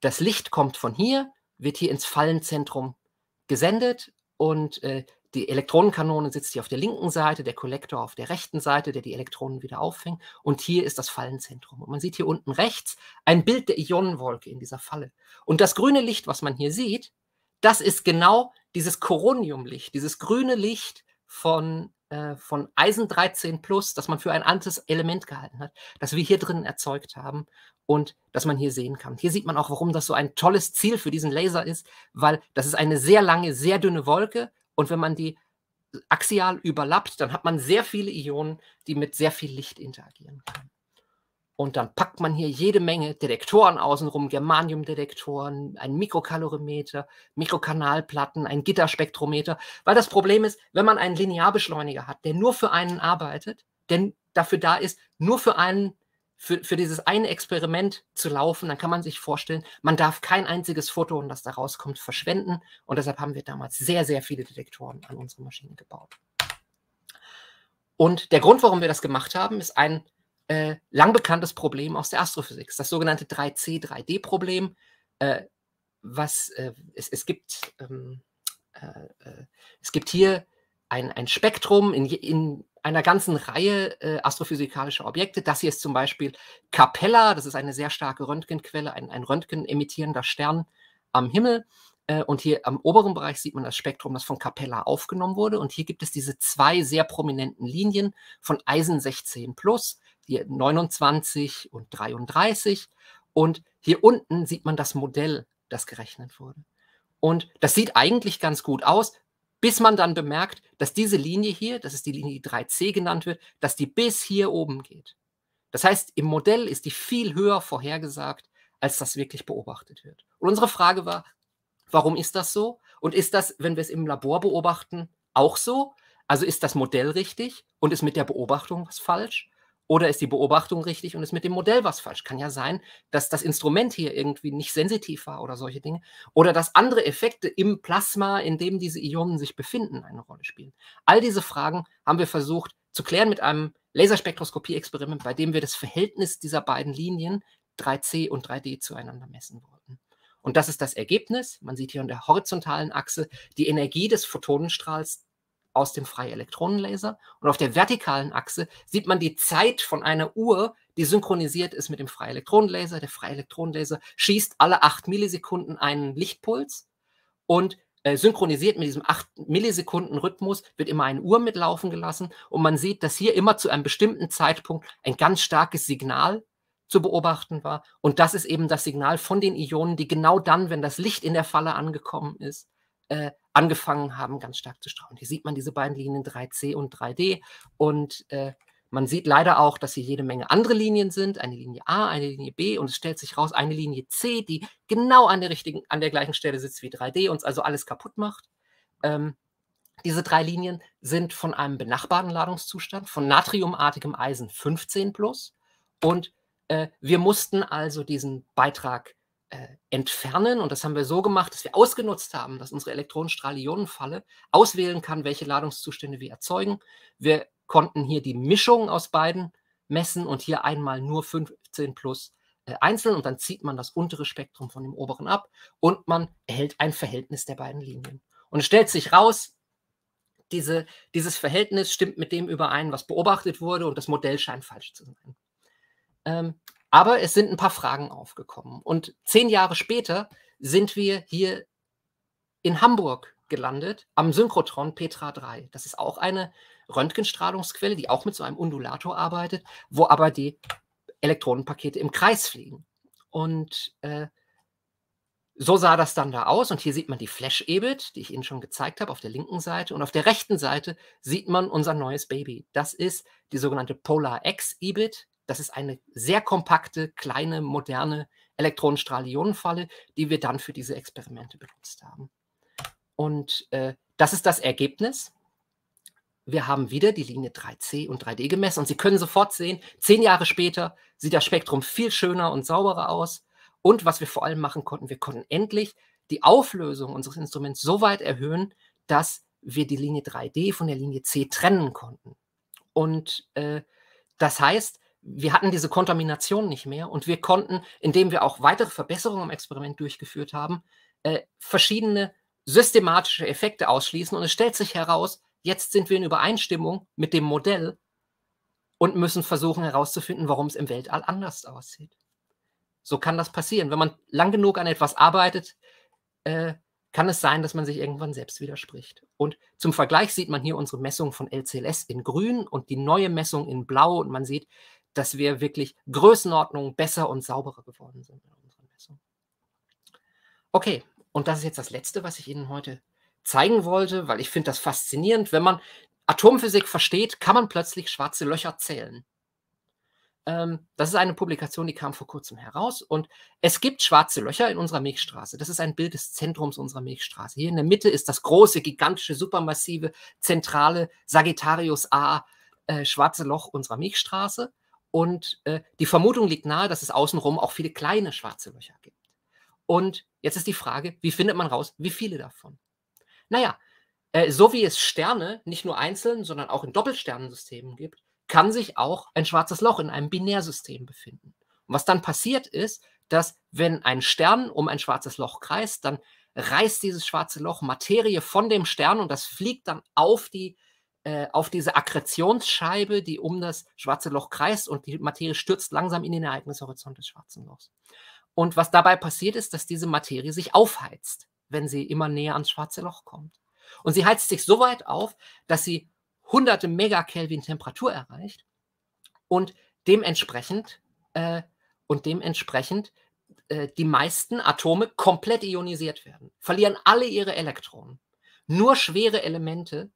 das Licht kommt von hier, wird hier ins Fallenzentrum gesendet, und äh, die Elektronenkanone sitzt hier auf der linken Seite, der Kollektor auf der rechten Seite, der die Elektronen wieder auffängt, und hier ist das Fallenzentrum. Und man sieht hier unten rechts ein Bild der Ionenwolke in dieser Falle. Und das grüne Licht, was man hier sieht, das ist genau dieses Coronium-Licht, dieses grüne Licht von, äh, von Eisen dreizehn plus, das man für ein anderes Element gehalten hat, das wir hier drinnen erzeugt haben und das man hier sehen kann. Hier sieht man auch, warum das so ein tolles Ziel für diesen Laser ist, weil das ist eine sehr lange, sehr dünne Wolke. Und wenn man die axial überlappt, dann hat man sehr viele Ionen, die mit sehr viel Licht interagieren können. Und dann packt man hier jede Menge Detektoren außenrum, Germaniumdetektoren, einen Mikrokaloриmeter, Mikrokanalplatten, ein Gitterspektrometer. Weil das Problem ist, wenn man einen Linearbeschleuniger hat, der nur für einen arbeitet, der dafür da ist, nur für einen, für, für dieses eine Experiment zu laufen, dann kann man sich vorstellen, man darf kein einziges Photon, das da rauskommt, verschwenden. Und deshalb haben wir damals sehr, sehr viele Detektoren an unsere Maschine gebaut. Und der Grund, warum wir das gemacht haben, ist ein äh, lang bekanntes Problem aus der Astrophysik, das sogenannte drei C drei D Problem. Äh, was, äh, es, es, gibt, ähm, äh, äh, es gibt hier ein, ein Spektrum in, in einer ganzen Reihe äh, astrophysikalischer Objekte. Das hier ist zum Beispiel Capella, das ist eine sehr starke Röntgenquelle, ein, ein röntgenemittierender Stern am Himmel. Äh, und hier am oberen Bereich sieht man das Spektrum, das von Capella aufgenommen wurde. Und hier gibt es diese zwei sehr prominenten Linien von Eisen sechzehn plus, hier neunundzwanzig und dreiunddreißig. Und hier unten sieht man das Modell, das gerechnet wurde. Und das sieht eigentlich ganz gut aus, bis man dann bemerkt, dass diese Linie hier, das ist die Linie, die drei C genannt wird, dass die bis hier oben geht. Das heißt, im Modell ist die viel höher vorhergesagt, als das wirklich beobachtet wird. Und unsere Frage war, warum ist das so? Und ist das, wenn wir es im Labor beobachten, auch so? Also ist das Modell richtig und ist mit der Beobachtung was falsch? Oder ist die Beobachtung richtig und ist mit dem Modell was falsch? Kann ja sein, dass das Instrument hier irgendwie nicht sensitiv war oder solche Dinge. Oder dass andere Effekte im Plasma, in dem diese Ionen sich befinden, eine Rolle spielen. All diese Fragen haben wir versucht zu klären mit einem Laserspektroskopie-Experiment, bei dem wir das Verhältnis dieser beiden Linien drei C und drei D zueinander messen wollten. Und das ist das Ergebnis. Man sieht hier an der horizontalen Achse die Energie des Photonenstrahls aus dem Freie-Elektronenlaser, und auf der vertikalen Achse sieht man die Zeit von einer Uhr, die synchronisiert ist mit dem Freie-Elektronenlaser. Der Freie-Elektronenlaser schießt alle acht Millisekunden einen Lichtpuls, und äh, synchronisiert mit diesem acht Millisekunden Rhythmus wird immer eine Uhr mitlaufen gelassen, und man sieht, dass hier immer zu einem bestimmten Zeitpunkt ein ganz starkes Signal zu beobachten war, und das ist eben das Signal von den Ionen, die genau dann, wenn das Licht in der Falle angekommen ist, äh, angefangen haben, ganz stark zu strahlen. Hier sieht man diese beiden Linien drei C und drei D, und äh, man sieht leider auch, dass hier jede Menge andere Linien sind, eine Linie A, eine Linie B, und es stellt sich raus, eine Linie C, die genau an der richtigen, an der gleichen Stelle sitzt wie drei D, uns also alles kaputt macht. Ähm, diese drei Linien sind von einem benachbarten Ladungszustand, von natriumartigem Eisen fünfzehn plus, und äh, wir mussten also diesen Beitrag äh, entfernen. Und das haben wir so gemacht, dass wir ausgenutzt haben, dass unsere Elektronenstrahl-Ionenfalle auswählen kann, welche Ladungszustände wir erzeugen. Wir konnten hier die Mischung aus beiden messen und hier einmal nur fünfzehn plus äh, einzeln. Und dann zieht man das untere Spektrum von dem oberen ab und man erhält ein Verhältnis der beiden Linien. Und es stellt sich raus, Diese, dieses Verhältnis stimmt mit dem überein, was beobachtet wurde, und das Modell scheint falsch zu sein. Ähm, aber es sind ein paar Fragen aufgekommen. Und zehn Jahre später sind wir hier in Hamburg gelandet, am Synchrotron Petra drei. Das ist auch eine Röntgenstrahlungsquelle, die auch mit so einem Undulator arbeitet, wo aber die Elektronenpakete im Kreis fliegen. Und äh, so sah das dann da aus, und hier sieht man die Flash-E B I T, die ich Ihnen schon gezeigt habe, auf der linken Seite. Und auf der rechten Seite sieht man unser neues Baby. Das ist die sogenannte Polar-X-Ebit. Das ist eine sehr kompakte, kleine, moderne Elektronenstrahl-Ionenfalle, die wir dann für diese Experimente benutzt haben. Und äh, das ist das Ergebnis. Wir haben wieder die Linie drei C und drei D gemessen, und Sie können sofort sehen, zehn Jahre später sieht das Spektrum viel schöner und sauberer aus. Und was wir vor allem machen konnten, wir konnten endlich die Auflösung unseres Instruments so weit erhöhen, dass wir die Linie drei D von der Linie C trennen konnten. Und äh, das heißt, wir hatten diese Kontamination nicht mehr, und wir konnten, indem wir auch weitere Verbesserungen im Experiment durchgeführt haben, äh, verschiedene systematische Effekte ausschließen. Und es stellt sich heraus, jetzt sind wir in Übereinstimmung mit dem Modell und müssen versuchen herauszufinden, warum es im Weltall anders aussieht. So kann das passieren. Wenn man lang genug an etwas arbeitet, äh, kann es sein, dass man sich irgendwann selbst widerspricht. Und zum Vergleich sieht man hier unsere Messung von L C L S in grün und die neue Messung in blau. Und man sieht, dass wir wirklich Größenordnungen besser und sauberer geworden sind in unserer Messung. Okay, und das ist jetzt das Letzte, was ich Ihnen heute zeigen wollte, weil ich finde das faszinierend. Wenn man Atomphysik versteht, kann man plötzlich schwarze Löcher zählen. Das ist eine Publikation, die kam vor kurzem heraus, und es gibt schwarze Löcher in unserer Milchstraße. Das ist ein Bild des Zentrums unserer Milchstraße. Hier in der Mitte ist das große, gigantische, supermassive, zentrale Sagittarius A äh, schwarze Loch unserer Milchstraße, und äh, die Vermutung liegt nahe, dass es außenrum auch viele kleine schwarze Löcher gibt. Und jetzt ist die Frage, wie findet man raus, wie viele davon? Naja, äh, so wie es Sterne nicht nur einzeln, sondern auch in Doppelsternensystemen gibt, kann sich auch ein schwarzes Loch in einem Binärsystem befinden. Und was dann passiert ist, dass wenn ein Stern um ein schwarzes Loch kreist, dann reißt dieses schwarze Loch Materie von dem Stern, und das fliegt dann auf, die, äh, auf diese Akkretionsscheibe, die um das schwarze Loch kreist, und die Materie stürzt langsam in den Ereignishorizont des schwarzen Lochs. Und was dabei passiert ist, dass diese Materie sich aufheizt, wenn sie immer näher ans schwarze Loch kommt. Und sie heizt sich so weit auf, dass sie hunderte Megakelvin Temperatur erreicht, und dementsprechend, äh, und dementsprechend äh, die meisten Atome komplett ionisiert werden, verlieren alle ihre Elektronen. Nur schwere Elemente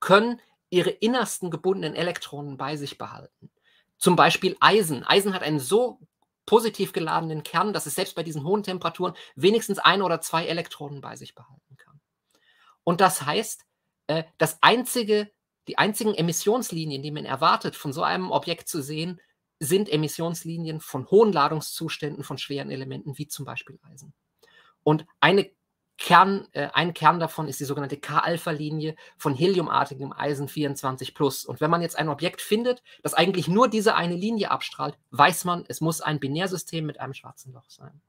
können ihre innersten gebundenen Elektronen bei sich behalten. Zum Beispiel Eisen. Eisen hat einen so positiv geladenen Kern, dass es selbst bei diesen hohen Temperaturen wenigstens ein oder zwei Elektronen bei sich behalten kann. Und das heißt, äh, das einzige Die einzigen Emissionslinien, die man erwartet, von so einem Objekt zu sehen, sind Emissionslinien von hohen Ladungszuständen von schweren Elementen, wie zum Beispiel Eisen. Und eine Kern, äh, ein Kern davon ist die sogenannte K-Alpha-Linie von heliumartigem Eisen vierundzwanzig plus. Und wenn man jetzt ein Objekt findet, das eigentlich nur diese eine Linie abstrahlt, weiß man, es muss ein Binärsystem mit einem schwarzen Loch sein.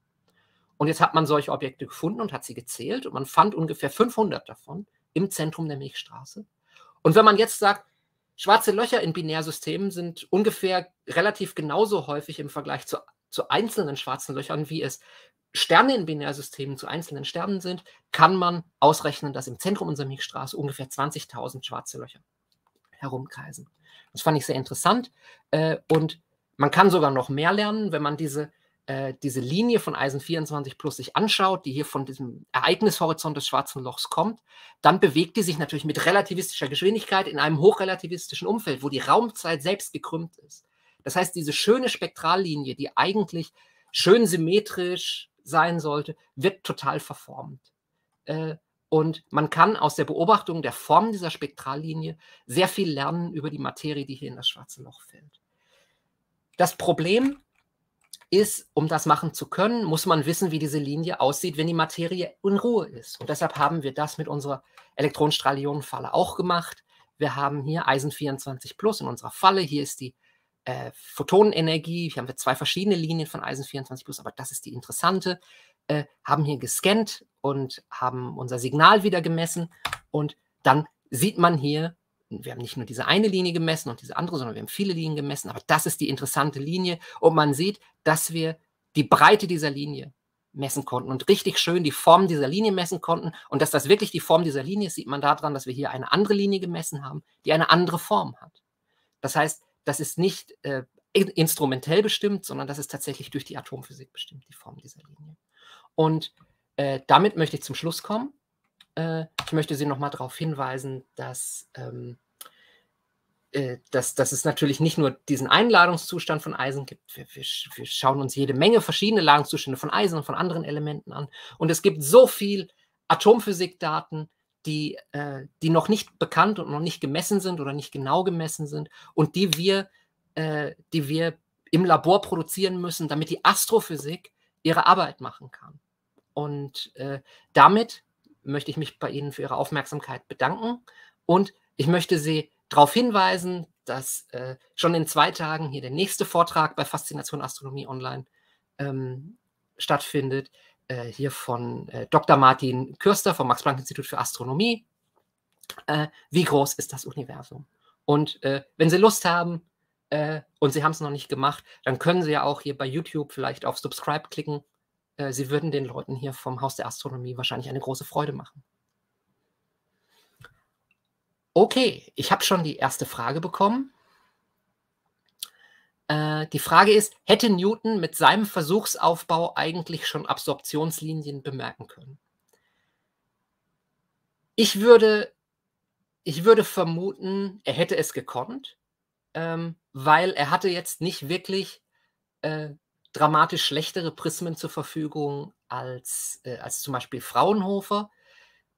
Und jetzt hat man solche Objekte gefunden und hat sie gezählt, und man fand ungefähr fünfhundert davon im Zentrum der Milchstraße. Und wenn man jetzt sagt, schwarze Löcher in Binärsystemen sind ungefähr relativ genauso häufig im Vergleich zu, zu einzelnen schwarzen Löchern, wie es Sterne in Binärsystemen zu einzelnen Sternen sind, kann man ausrechnen, dass im Zentrum unserer Milchstraße ungefähr zwanzigtausend schwarze Löcher herumkreisen. Das fand ich sehr interessant. Und man kann sogar noch mehr lernen, wenn man diese, diese Linie von Eisen vierundzwanzig plus sich anschaut, die hier von diesem Ereignishorizont des schwarzen Lochs kommt, dann bewegt die sich natürlich mit relativistischer Geschwindigkeit in einem hochrelativistischen Umfeld, wo die Raumzeit selbst gekrümmt ist. Das heißt, diese schöne Spektrallinie, die eigentlich schön symmetrisch sein sollte, wird total verformt. Und man kann aus der Beobachtung der Form dieser Spektrallinie sehr viel lernen über die Materie, die hier in das schwarze Loch fällt. Das Problem ist, um das machen zu können, muss man wissen, wie diese Linie aussieht, wenn die Materie in Ruhe ist. Und deshalb haben wir das mit unserer Elektronenstrahl-Ionenfalle auch gemacht. Wir haben hier Eisen vierundzwanzig plus in unserer Falle. Hier ist die äh, Photonenenergie. Hier haben wir zwei verschiedene Linien von Eisen vierundzwanzig plus, aber das ist die interessante. Äh, haben hier gescannt und haben unser Signal wieder gemessen. Und dann sieht man hier, wir haben nicht nur diese eine Linie gemessen und diese andere, sondern wir haben viele Linien gemessen, aber das ist die interessante Linie und man sieht, dass wir die Breite dieser Linie messen konnten und richtig schön die Form dieser Linie messen konnten und dass das wirklich die Form dieser Linie ist, sieht man daran, dass wir hier eine andere Linie gemessen haben, die eine andere Form hat. Das heißt, das ist nicht äh, instrumentell bestimmt, sondern das ist tatsächlich durch die Atomphysik bestimmt, die Form dieser Linie. Und äh, damit möchte ich zum Schluss kommen. Ich möchte Sie nochmal darauf hinweisen, dass, ähm, äh, dass, dass es natürlich nicht nur diesen einen Ladungszustand von Eisen gibt. Wir, wir, wir schauen uns jede Menge verschiedene Ladungszustände von Eisen und von anderen Elementen an. Und es gibt so viel Atomphysikdaten, die, äh, die noch nicht bekannt und noch nicht gemessen sind oder nicht genau gemessen sind und die wir, äh, die wir im Labor produzieren müssen, damit die Astrophysik ihre Arbeit machen kann. Und äh, damit möchte ich mich bei Ihnen für Ihre Aufmerksamkeit bedanken und ich möchte Sie darauf hinweisen, dass äh, schon in zwei Tagen hier der nächste Vortrag bei Faszination Astronomie Online ähm, stattfindet, äh, hier von äh, Doktor Martin Kürster vom Max-Planck-Institut für Astronomie. Äh, wie groß ist das Universum? Und äh, wenn Sie Lust haben äh, und Sie haben es noch nicht gemacht, dann können Sie ja auch hier bei YouTube vielleicht auf Subscribe klicken. Sie würden den Leuten hier vom Haus der Astronomie wahrscheinlich eine große Freude machen. Okay, ich habe schon die erste Frage bekommen. Äh, die Frage ist, hätte Newton mit seinem Versuchsaufbau eigentlich schon Absorptionslinien bemerken können? Ich würde, ich würde vermuten, er hätte es gekonnt, ähm, weil er hatte jetzt nicht wirklich äh, dramatisch schlechtere Prismen zur Verfügung als, äh, als zum Beispiel Fraunhofer.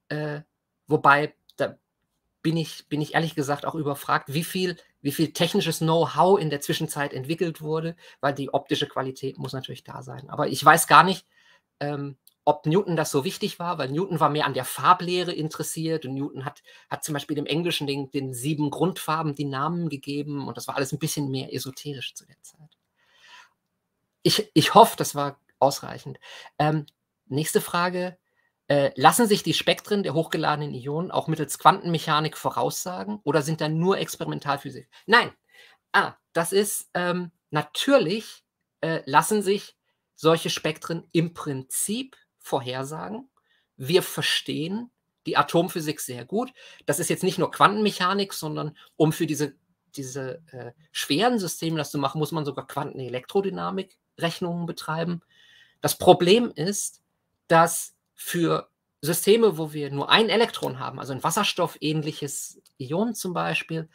Äh, wobei, da bin ich, bin ich ehrlich gesagt auch überfragt, wie viel, wie viel technisches Know-how in der Zwischenzeit entwickelt wurde, weil die optische Qualität muss natürlich da sein. Aber ich weiß gar nicht, ähm, ob Newton das so wichtig war, weil Newton war mehr an der Farblehre interessiert und Newton hat, hat zum Beispiel im Englischen den, den sieben Grundfarben die Namen gegeben und das war alles ein bisschen mehr esoterisch zu der Zeit. Ich, ich hoffe, das war ausreichend. Ähm, nächste Frage. Äh, lassen sich die Spektren der hochgeladenen Ionen auch mittels Quantenmechanik voraussagen oder sind da nur Experimentalphysik? Nein. Ah, das ist ähm, natürlich äh, lassen sich solche Spektren im Prinzip vorhersagen. Wir verstehen die Atomphysik sehr gut. Das ist jetzt nicht nur Quantenmechanik, sondern um für diese, diese äh, schweren Systeme das zu machen, muss man sogar Quantenelektrodynamik Rechnungen betreiben. Das Problem ist, dass für Systeme, wo wir nur ein Elektron haben, also ein wasserstoffähnliches Ion zum Beispiel,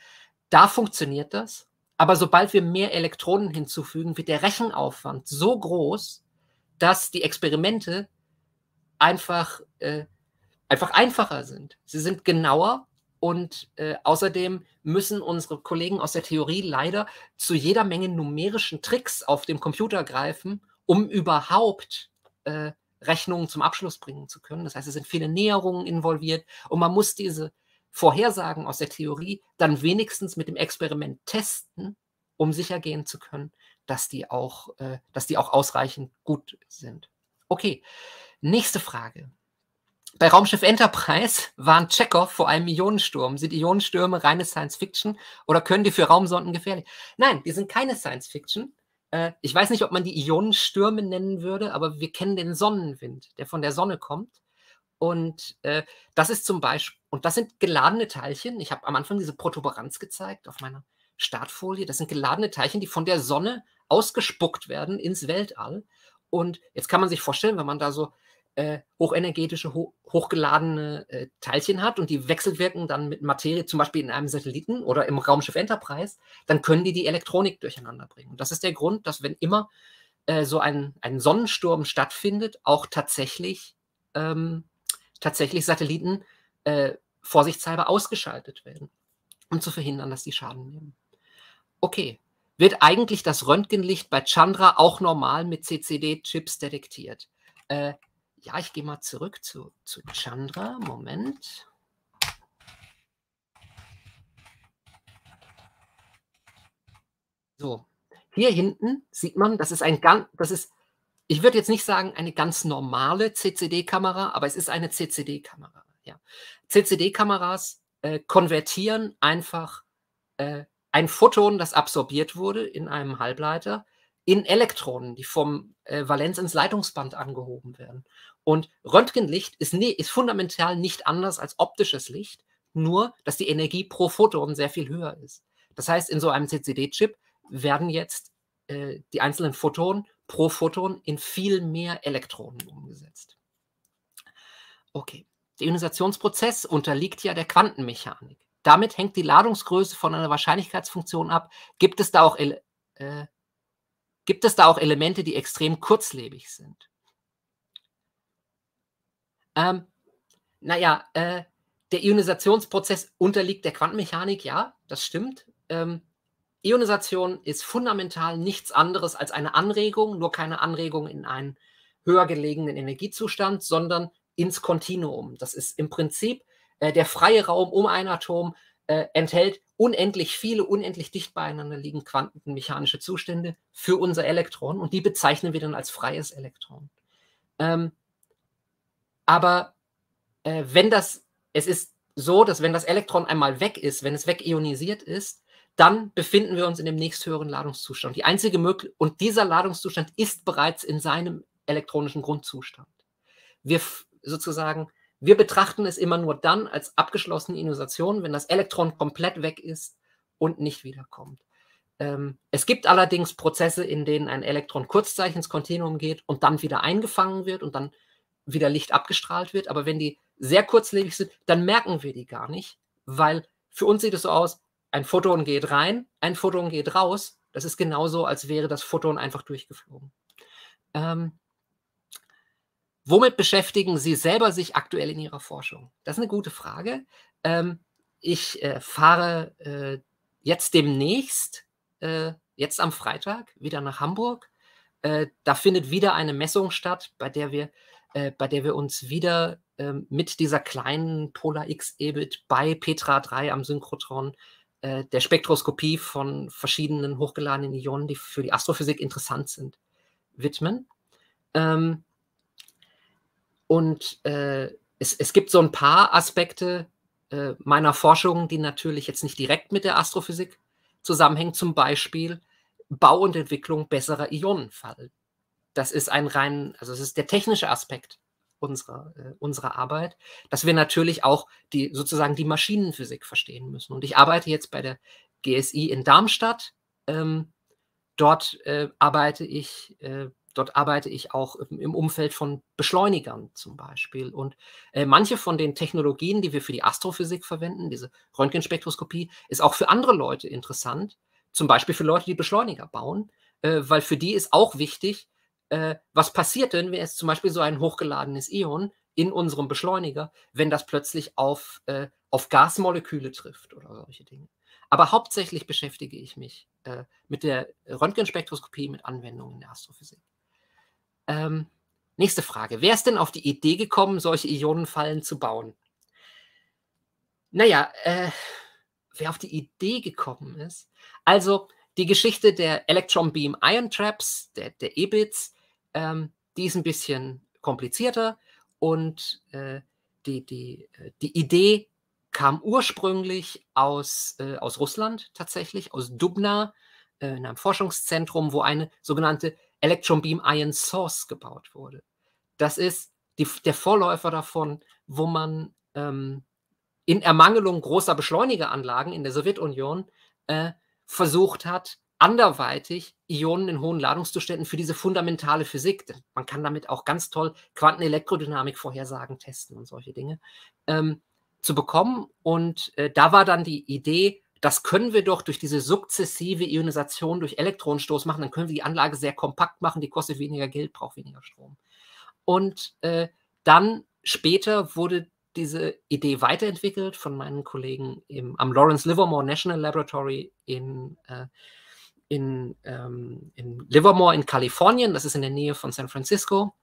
da funktioniert das. Aber sobald wir mehr Elektronen hinzufügen, wird der Rechenaufwand so groß, dass die Experimente einfach, äh, einfach einfacher sind. Sie sind genauer und äh, außerdem müssen unsere Kollegen aus der Theorie leider zu jeder Menge numerischen Tricks auf dem Computer greifen, um überhaupt äh, Rechnungen zum Abschluss bringen zu können. Das heißt, es sind viele Näherungen involviert und man muss diese Vorhersagen aus der Theorie dann wenigstens mit dem Experiment testen, um sicher gehen zu können, dass die auch, äh, dass die auch ausreichend gut sind. Okay, nächste Frage. Bei Raumschiff Enterprise waren Tschechow vor einem Ionensturm. Sind Ionenstürme reine Science-Fiction oder können die für Raumsonden gefährlich? Nein, die sind keine Science-Fiction. Äh, ich weiß nicht, ob man die Ionenstürme nennen würde, aber wir kennen den Sonnenwind, der von der Sonne kommt. Und äh, das ist zum Beispiel, und das sind geladene Teilchen. Ich habe am Anfang diese Protuberanz gezeigt auf meiner Startfolie. Das sind geladene Teilchen, die von der Sonne ausgespuckt werden ins Weltall. Und jetzt kann man sich vorstellen, wenn man da so Äh, hochenergetische, ho hochgeladene äh, Teilchen hat und die wechselwirken dann mit Materie, zum Beispiel in einem Satelliten oder im Raumschiff Enterprise, dann können die die Elektronik durcheinander bringen. Und das ist der Grund, dass wenn immer äh, so ein, ein Sonnensturm stattfindet, auch tatsächlich, ähm, tatsächlich Satelliten äh, vorsichtshalber ausgeschaltet werden, um zu verhindern, dass die Schaden nehmen. Okay, wird eigentlich das Röntgenlicht bei Chandra auch normal mit C C D-Chips detektiert. Äh, ja, ich gehe mal zurück zu, zu Chandra. Moment. So, hier hinten sieht man, das ist ein ganz, das ist, ich würde jetzt nicht sagen, eine ganz normale C C D-Kamera, aber es ist eine C C D-Kamera. Ja. C C D-Kameras äh, konvertieren einfach äh, ein Photon, das absorbiert wurde in einem Halbleiter, in Elektronen, die vom äh, Valenz ins Leitungsband angehoben werden. Und Röntgenlicht ist, ne, ist fundamental nicht anders als optisches Licht, nur dass die Energie pro Photon sehr viel höher ist. Das heißt, in so einem C C D-Chip werden jetzt äh, die einzelnen Photonen pro Photon in viel mehr Elektronen umgesetzt. Okay, der Ionisationsprozess unterliegt ja der Quantenmechanik. Damit hängt die Ladungsgröße von einer Wahrscheinlichkeitsfunktion ab. Gibt es da auch, Ele äh, gibt es da auch Elemente, die extrem kurzlebig sind? Ähm, naja, äh, der Ionisationsprozess unterliegt der Quantenmechanik, ja, das stimmt. Ähm, Ionisation ist fundamental nichts anderes als eine Anregung, nur keine Anregung in einen höher gelegenen Energiezustand, sondern ins Kontinuum. Das ist im Prinzip äh, der freie Raum um ein Atom, äh, enthält unendlich viele, unendlich dicht beieinander liegende quantenmechanische Zustände für unser Elektron und die bezeichnen wir dann als freies Elektron. Ähm, aber äh, wenn das, es ist so, dass wenn das Elektron einmal weg ist, wenn es wegionisiert ist, dann befinden wir uns in dem nächsthöheren Ladungszustand. Die einzige Möglichkeit, und dieser Ladungszustand ist bereits in seinem elektronischen Grundzustand. Wir sozusagen, wir betrachten es immer nur dann als abgeschlossene Ionisation, wenn das Elektron komplett weg ist und nicht wiederkommt. Ähm, es gibt allerdings Prozesse, in denen ein Elektron kurzzeitig ins Kontinuum geht und dann wieder eingefangen wird und dann wieder Licht abgestrahlt wird. Aber wenn die sehr kurzlebig sind, dann merken wir die gar nicht, weil für uns sieht es so aus, ein Photon geht rein, ein Photon geht raus. Das ist genauso, als wäre das Photon einfach durchgeflogen. Ähm, womit beschäftigen Sie selber sich aktuell in Ihrer Forschung? Das ist eine gute Frage. Ähm, ich äh, fahre äh, jetzt demnächst, äh, jetzt am Freitag, wieder nach Hamburg. Äh, da findet wieder eine Messung statt, bei der wir, äh, bei der wir uns wieder äh, mit dieser kleinen Polar-X-Ebit bei Petra drei am Synchrotron der Spektroskopie von verschiedenen hochgeladenen Ionen, die für die Astrophysik interessant sind, widmen. Ähm, und äh, es, es gibt so ein paar Aspekte äh, meiner Forschung, die natürlich jetzt nicht direkt mit der Astrophysik zusammenhängen, zum Beispiel Bau und Entwicklung besserer Ionenfallen. Das ist ein rein, also es ist der technische Aspekt unserer, äh, unserer Arbeit, dass wir natürlich auch die, sozusagen die Maschinenphysik verstehen müssen. Und ich arbeite jetzt bei der G S I in Darmstadt. Ähm, dort, äh, arbeite ich, äh, dort arbeite ich auch im Umfeld von Beschleunigern zum Beispiel. Und äh, manche von den Technologien, die wir für die Astrophysik verwenden, diese Röntgenspektroskopie, ist auch für andere Leute interessant, zum Beispiel für Leute, die Beschleuniger bauen, äh, weil für die ist auch wichtig, Äh, was passiert denn, wenn jetzt zum Beispiel so ein hochgeladenes Ion in unserem Beschleuniger, wenn das plötzlich auf, äh, auf Gasmoleküle trifft oder solche Dinge. Aber hauptsächlich beschäftige ich mich äh, mit der Röntgenspektroskopie, mit Anwendungen in der Astrophysik. Ähm, nächste Frage. Wer ist denn auf die Idee gekommen, solche Ionenfallen zu bauen? Naja, äh, wer auf die Idee gekommen ist? Also die Geschichte der Electron Beam Ion Traps, der, der E B I Ts, ähm, die ist ein bisschen komplizierter und äh, die, die, die Idee kam ursprünglich aus, äh, aus Russland tatsächlich, aus Dubna, äh, in einem Forschungszentrum, wo eine sogenannte Electron Beam Ion Source gebaut wurde. Das ist die, der Vorläufer davon, wo man ähm, in Ermangelung großer Beschleunigeranlagen in der Sowjetunion äh, versucht hat, anderweitig Ionen in hohen Ladungszuständen für diese fundamentale Physik, denn man kann damit auch ganz toll Quantenelektrodynamik Vorhersagen testen und solche Dinge, ähm, zu bekommen. Und äh, da war dann die Idee, das können wir doch durch diese sukzessive Ionisation durch Elektronenstoß machen, dann können wir die Anlage sehr kompakt machen, die kostet weniger Geld, braucht weniger Strom. Und äh, dann später wurde diese Idee weiterentwickelt von meinen Kollegen im, am Lawrence Livermore National Laboratory in, äh, in, ähm, in Livermore in Kalifornien, das ist in der Nähe von San Francisco.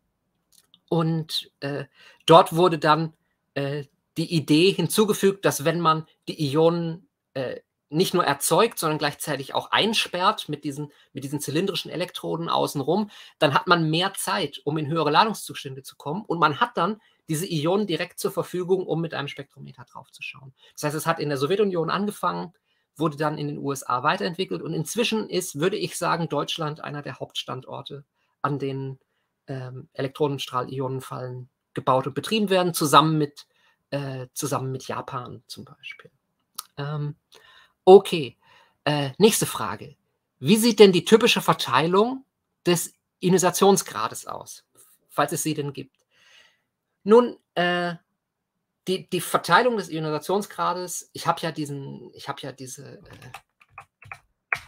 Und äh, dort wurde dann äh, die Idee hinzugefügt, dass wenn man die Ionen äh, nicht nur erzeugt, sondern gleichzeitig auch einsperrt mit diesen, mit diesen zylindrischen Elektroden außenrum, dann hat man mehr Zeit, um in höhere Ladungszustände zu kommen. Und man hat dann diese Ionen direkt zur Verfügung, um mit einem Spektrometer draufzuschauen. Das heißt, es hat in der Sowjetunion angefangen, wurde dann in den U S A weiterentwickelt. Und inzwischen ist, würde ich sagen, Deutschland einer der Hauptstandorte, an denen ähm, Elektronenstrahl-Ionenfallen gebaut und betrieben werden, zusammen mit, äh, zusammen mit Japan zum Beispiel. Ähm, Okay, äh, nächste Frage. Wie sieht denn die typische Verteilung des Ionisationsgrades aus, falls es sie denn gibt? Nun, äh, die, die Verteilung des Ionisationsgrades, ich habe ja diesen, ich habe ja diese, äh,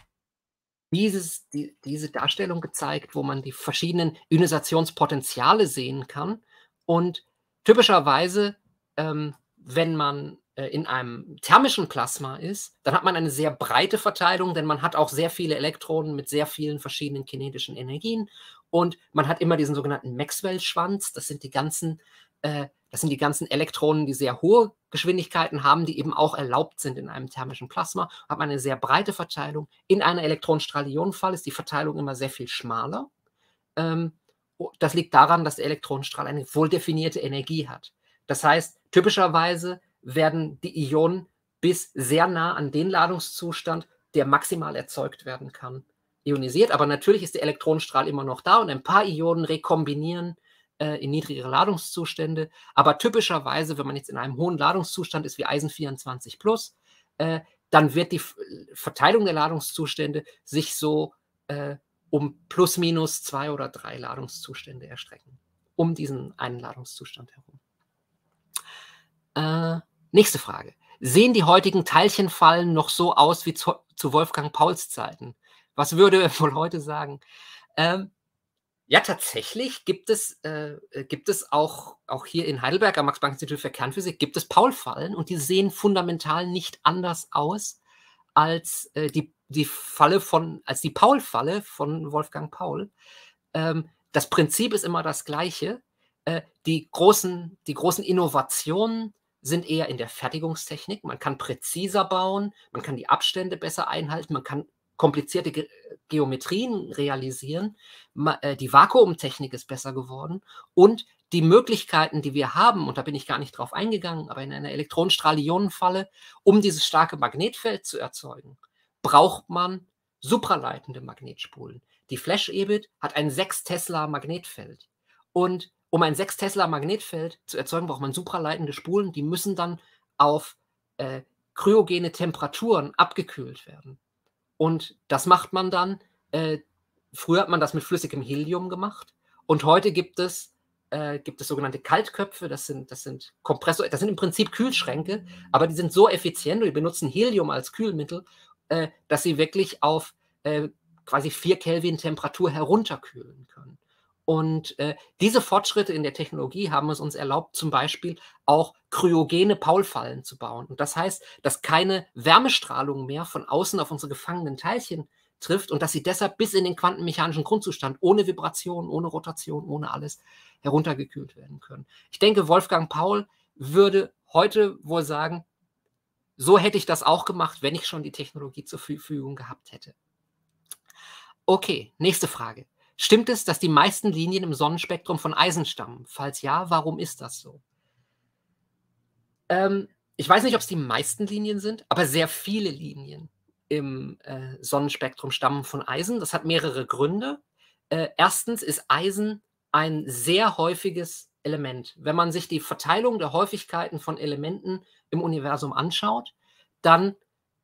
dieses, die, diese Darstellung gezeigt, wo man die verschiedenen Ionisationspotenziale sehen kann. Und typischerweise, ähm, wenn man in einem thermischen Plasma ist, dann hat man eine sehr breite Verteilung, denn man hat auch sehr viele Elektronen mit sehr vielen verschiedenen kinetischen Energien und man hat immer diesen sogenannten Maxwell-Schwanz. Das sind die ganzen, äh, das sind die ganzen Elektronen, die sehr hohe Geschwindigkeiten haben, die eben auch erlaubt sind in einem thermischen Plasma. Hat man eine sehr breite Verteilung. In einer Elektronenstrahl-Ionenfalle ist die Verteilung immer sehr viel schmaler. Ähm, das liegt daran, dass der Elektronenstrahl eine wohldefinierte Energie hat. Das heißt, typischerweise werden die Ionen bis sehr nah an den Ladungszustand, der maximal erzeugt werden kann, ionisiert. Aber natürlich ist der Elektronenstrahl immer noch da und ein paar Ionen rekombinieren äh, in niedrigere Ladungszustände. Aber typischerweise, wenn man jetzt in einem hohen Ladungszustand ist, wie Eisen vierundzwanzig plus, äh, dann wird die Verteilung der Ladungszustände sich so äh, um plus minus zwei oder drei Ladungszustände erstrecken, um diesen einen Ladungszustand herum. Äh, Nächste Frage. Sehen die heutigen Teilchenfallen noch so aus wie zu, zu Wolfgang Pauls Zeiten? Was würde er wohl heute sagen? Ähm, ja, tatsächlich gibt es, äh, gibt es auch, auch hier in Heidelberg am Max-Planck-Institut für Kernphysik gibt es Paul-Fallen und die sehen fundamental nicht anders aus als äh, die, die Falle von, als die Paul-Falle von Wolfgang Paul. Ähm, das Prinzip ist immer das gleiche. Äh, die großen, die großen Innovationen sind eher in der Fertigungstechnik. Man kann präziser bauen, man kann die Abstände besser einhalten, man kann komplizierte Ge- Geometrien realisieren, Ma- äh, die Vakuumtechnik ist besser geworden und die Möglichkeiten, die wir haben, und da bin ich gar nicht drauf eingegangen, aber in einer Elektronenstrahl-Ionenfalle, um dieses starke Magnetfeld zu erzeugen, braucht man supraleitende Magnetspulen. Die Flash-E B I T hat ein sechs Tesla Magnetfeld und um ein sechs Tesla Magnetfeld zu erzeugen, braucht man supraleitende Spulen, die müssen dann auf äh, kryogene Temperaturen abgekühlt werden. Und das macht man dann, äh, früher hat man das mit flüssigem Helium gemacht und heute gibt es, äh, gibt es sogenannte Kaltköpfe, das sind, das sind Kompressor, das sind im Prinzip Kühlschränke, aber die sind so effizient und die benutzen Helium als Kühlmittel, äh, dass sie wirklich auf äh, quasi vier Kelvin Temperatur herunterkühlen können. Und äh, diese Fortschritte in der Technologie haben es uns erlaubt, zum Beispiel auch kryogene Paul-Fallen zu bauen. Und das heißt, dass keine Wärmestrahlung mehr von außen auf unsere gefangenen Teilchen trifft und dass sie deshalb bis in den quantenmechanischen Grundzustand ohne Vibration, ohne Rotation, ohne alles heruntergekühlt werden können. Ich denke, Wolfgang Paul würde heute wohl sagen, so hätte ich das auch gemacht, wenn ich schon die Technologie zur Verfügung gehabt hätte. Okay, nächste Frage. Stimmt es, dass die meisten Linien im Sonnenspektrum von Eisen stammen? Falls ja, warum ist das so? Ähm, ich weiß nicht, ob es die meisten Linien sind, aber sehr viele Linien im äh, Sonnenspektrum stammen von Eisen. Das hat mehrere Gründe. Äh, erstens ist Eisen ein sehr häufiges Element. Wenn man sich die Verteilung der Häufigkeiten von Elementen im Universum anschaut, dann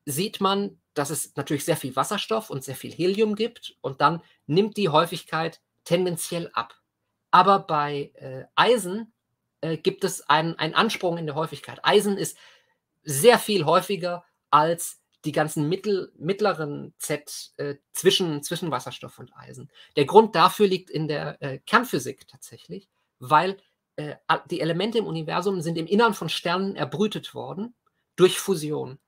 sieht man, dass es natürlich sehr viel Wasserstoff und sehr viel Helium gibt und dann nimmt die Häufigkeit tendenziell ab. Aber bei äh, Eisen äh, gibt es einen, einen Ansprung in der Häufigkeit. Eisen ist sehr viel häufiger als die ganzen mittel, mittleren Z äh, zwischen, zwischen Wasserstoff und Eisen. Der Grund dafür liegt in der äh, Kernphysik tatsächlich, weil äh, die Elemente im Universum sind im Innern von Sternen erbrütet worden durch Fusion.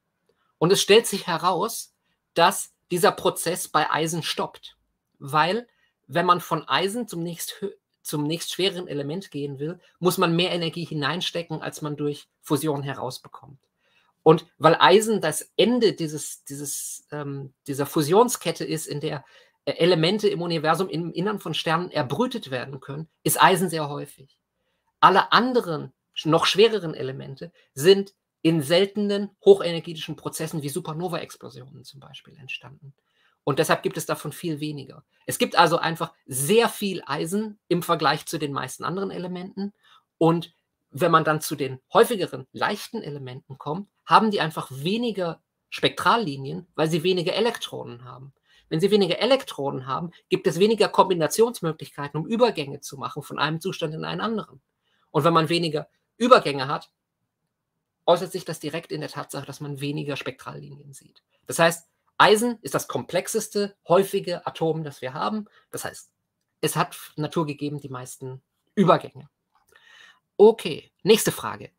Und es stellt sich heraus, dass dieser Prozess bei Eisen stoppt. Weil, wenn man von Eisen zum nächst, zum nächst schwereren Element gehen will, muss man mehr Energie hineinstecken, als man durch Fusion herausbekommt. Und weil Eisen das Ende dieses, dieses, ähm, dieser Fusionskette ist, in der Elemente im Universum im Innern von Sternen erbrütet werden können, ist Eisen sehr häufig. Alle anderen, noch schwereren Elemente sind in seltenen, hochenergetischen Prozessen wie Supernova-Explosionen zum Beispiel entstanden. Und deshalb gibt es davon viel weniger. Es gibt also einfach sehr viel Eisen im Vergleich zu den meisten anderen Elementen. Und wenn man dann zu den häufigeren, leichten Elementen kommt, haben die einfach weniger Spektrallinien, weil sie weniger Elektronen haben. Wenn sie weniger Elektronen haben, gibt es weniger Kombinationsmöglichkeiten, um Übergänge zu machen von einem Zustand in einen anderen. Und wenn man weniger Übergänge hat, äußert sich das direkt in der Tatsache, dass man weniger Spektrallinien sieht. Das heißt, Eisen ist das komplexeste, häufige Atom, das wir haben. Das heißt, es hat Natur gegeben die meisten Übergänge. Okay, nächste Frage.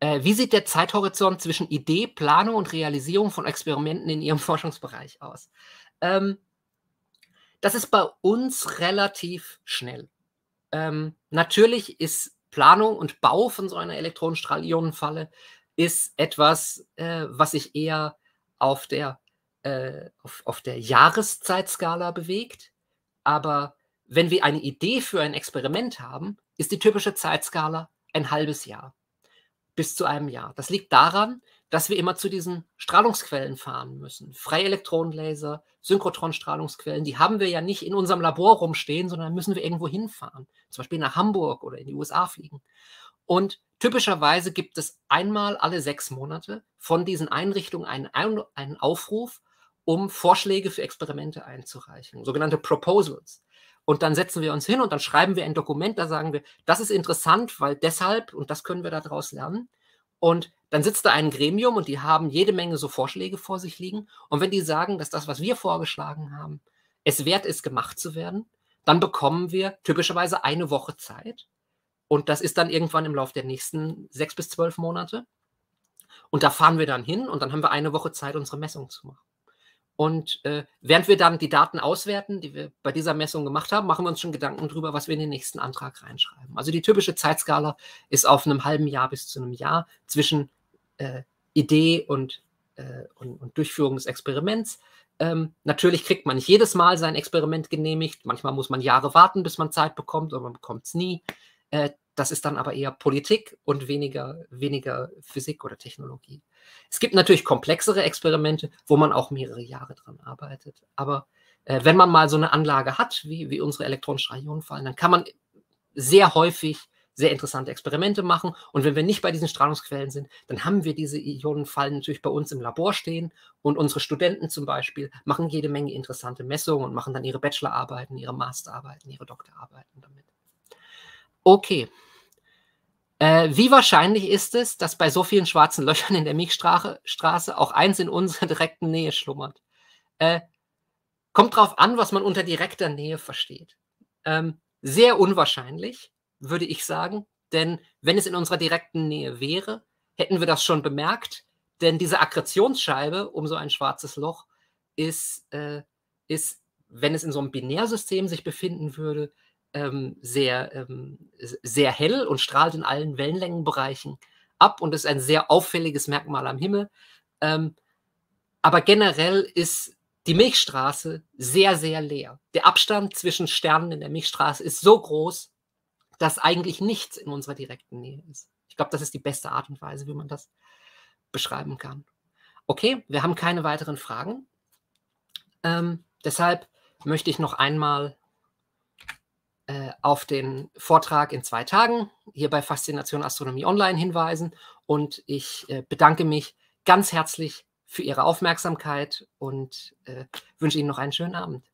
Äh, wie sieht der Zeithorizont zwischen Idee, Planung und Realisierung von Experimenten in Ihrem Forschungsbereich aus? Ähm, das ist bei uns relativ schnell. Ähm, natürlich ist Planung und Bau von so einer Elektronenstrahl-Ionenfalle ist etwas, äh, was sich eher auf der Auf, auf der Jahreszeitskala bewegt, aber wenn wir eine Idee für ein Experiment haben, ist die typische Zeitskala ein halbes Jahr bis zu einem Jahr. Das liegt daran, dass wir immer zu diesen Strahlungsquellen fahren müssen. Freie Elektronenlaser, Synchrotronstrahlungsquellen, die haben wir ja nicht in unserem Labor rumstehen, sondern müssen wir irgendwo hinfahren, zum Beispiel nach Hamburg oder in die U S A fliegen. Und typischerweise gibt es einmal alle sechs Monate von diesen Einrichtungen einen, einen Aufruf, um Vorschläge für Experimente einzureichen, sogenannte Proposals. Und dann setzen wir uns hin und dann schreiben wir ein Dokument, da sagen wir, das ist interessant, weil deshalb, und das können wir daraus lernen. Und dann sitzt da ein Gremium und die haben jede Menge so Vorschläge vor sich liegen. Und wenn die sagen, dass das, was wir vorgeschlagen haben, es wert ist, gemacht zu werden, dann bekommen wir typischerweise eine Woche Zeit. Und das ist dann irgendwann im Laufe der nächsten sechs bis zwölf Monate. Und da fahren wir dann hin und dann haben wir eine Woche Zeit, unsere Messung zu machen. Und äh, während wir dann die Daten auswerten, die wir bei dieser Messung gemacht haben, machen wir uns schon Gedanken darüber, was wir in den nächsten Antrag reinschreiben. Also die typische Zeitskala ist auf einem halben Jahr bis zu einem Jahr zwischen äh, Idee und, äh, und, und Durchführung des Experiments. Ähm, natürlich kriegt man nicht jedes Mal sein Experiment genehmigt. Manchmal muss man Jahre warten, bis man Zeit bekommt, oder man bekommt es nie. Äh, das ist dann aber eher Politik und weniger, weniger Physik oder Technologie. Es gibt natürlich komplexere Experimente, wo man auch mehrere Jahre dran arbeitet. Aber äh, wenn man mal so eine Anlage hat, wie, wie unsere Elektronenstrahl-Ionenfalle, dann kann man sehr häufig sehr interessante Experimente machen. Und wenn wir nicht bei diesen Strahlungsquellen sind, dann haben wir diese Ionenfallen natürlich bei uns im Labor stehen. Und unsere Studenten zum Beispiel machen jede Menge interessante Messungen und machen dann ihre Bachelorarbeiten, ihre Masterarbeiten, ihre Doktorarbeiten damit. Okay. Äh, wie wahrscheinlich ist es, dass bei so vielen schwarzen Löchern in der Milchstraße auch eins in unserer direkten Nähe schlummert? Äh, kommt drauf an, was man unter direkter Nähe versteht. Ähm, sehr unwahrscheinlich, würde ich sagen, denn wenn es in unserer direkten Nähe wäre, hätten wir das schon bemerkt, denn diese Akkretionsscheibe um so ein schwarzes Loch ist, äh, ist, wenn es in so einem Binärsystem sich befinden würde, Sehr, sehr hell und strahlt in allen Wellenlängenbereichen ab und ist ein sehr auffälliges Merkmal am Himmel. Aber generell ist die Milchstraße sehr, sehr leer. Der Abstand zwischen Sternen in der Milchstraße ist so groß, dass eigentlich nichts in unserer direkten Nähe ist. Ich glaube, das ist die beste Art und Weise, wie man das beschreiben kann. Okay, wir haben keine weiteren Fragen. Ähm, deshalb möchte ich noch einmal auf den Vortrag in zwei Tagen hier bei Faszination Astronomie Online hinweisen und ich bedanke mich ganz herzlich für Ihre Aufmerksamkeit und wünsche Ihnen noch einen schönen Abend.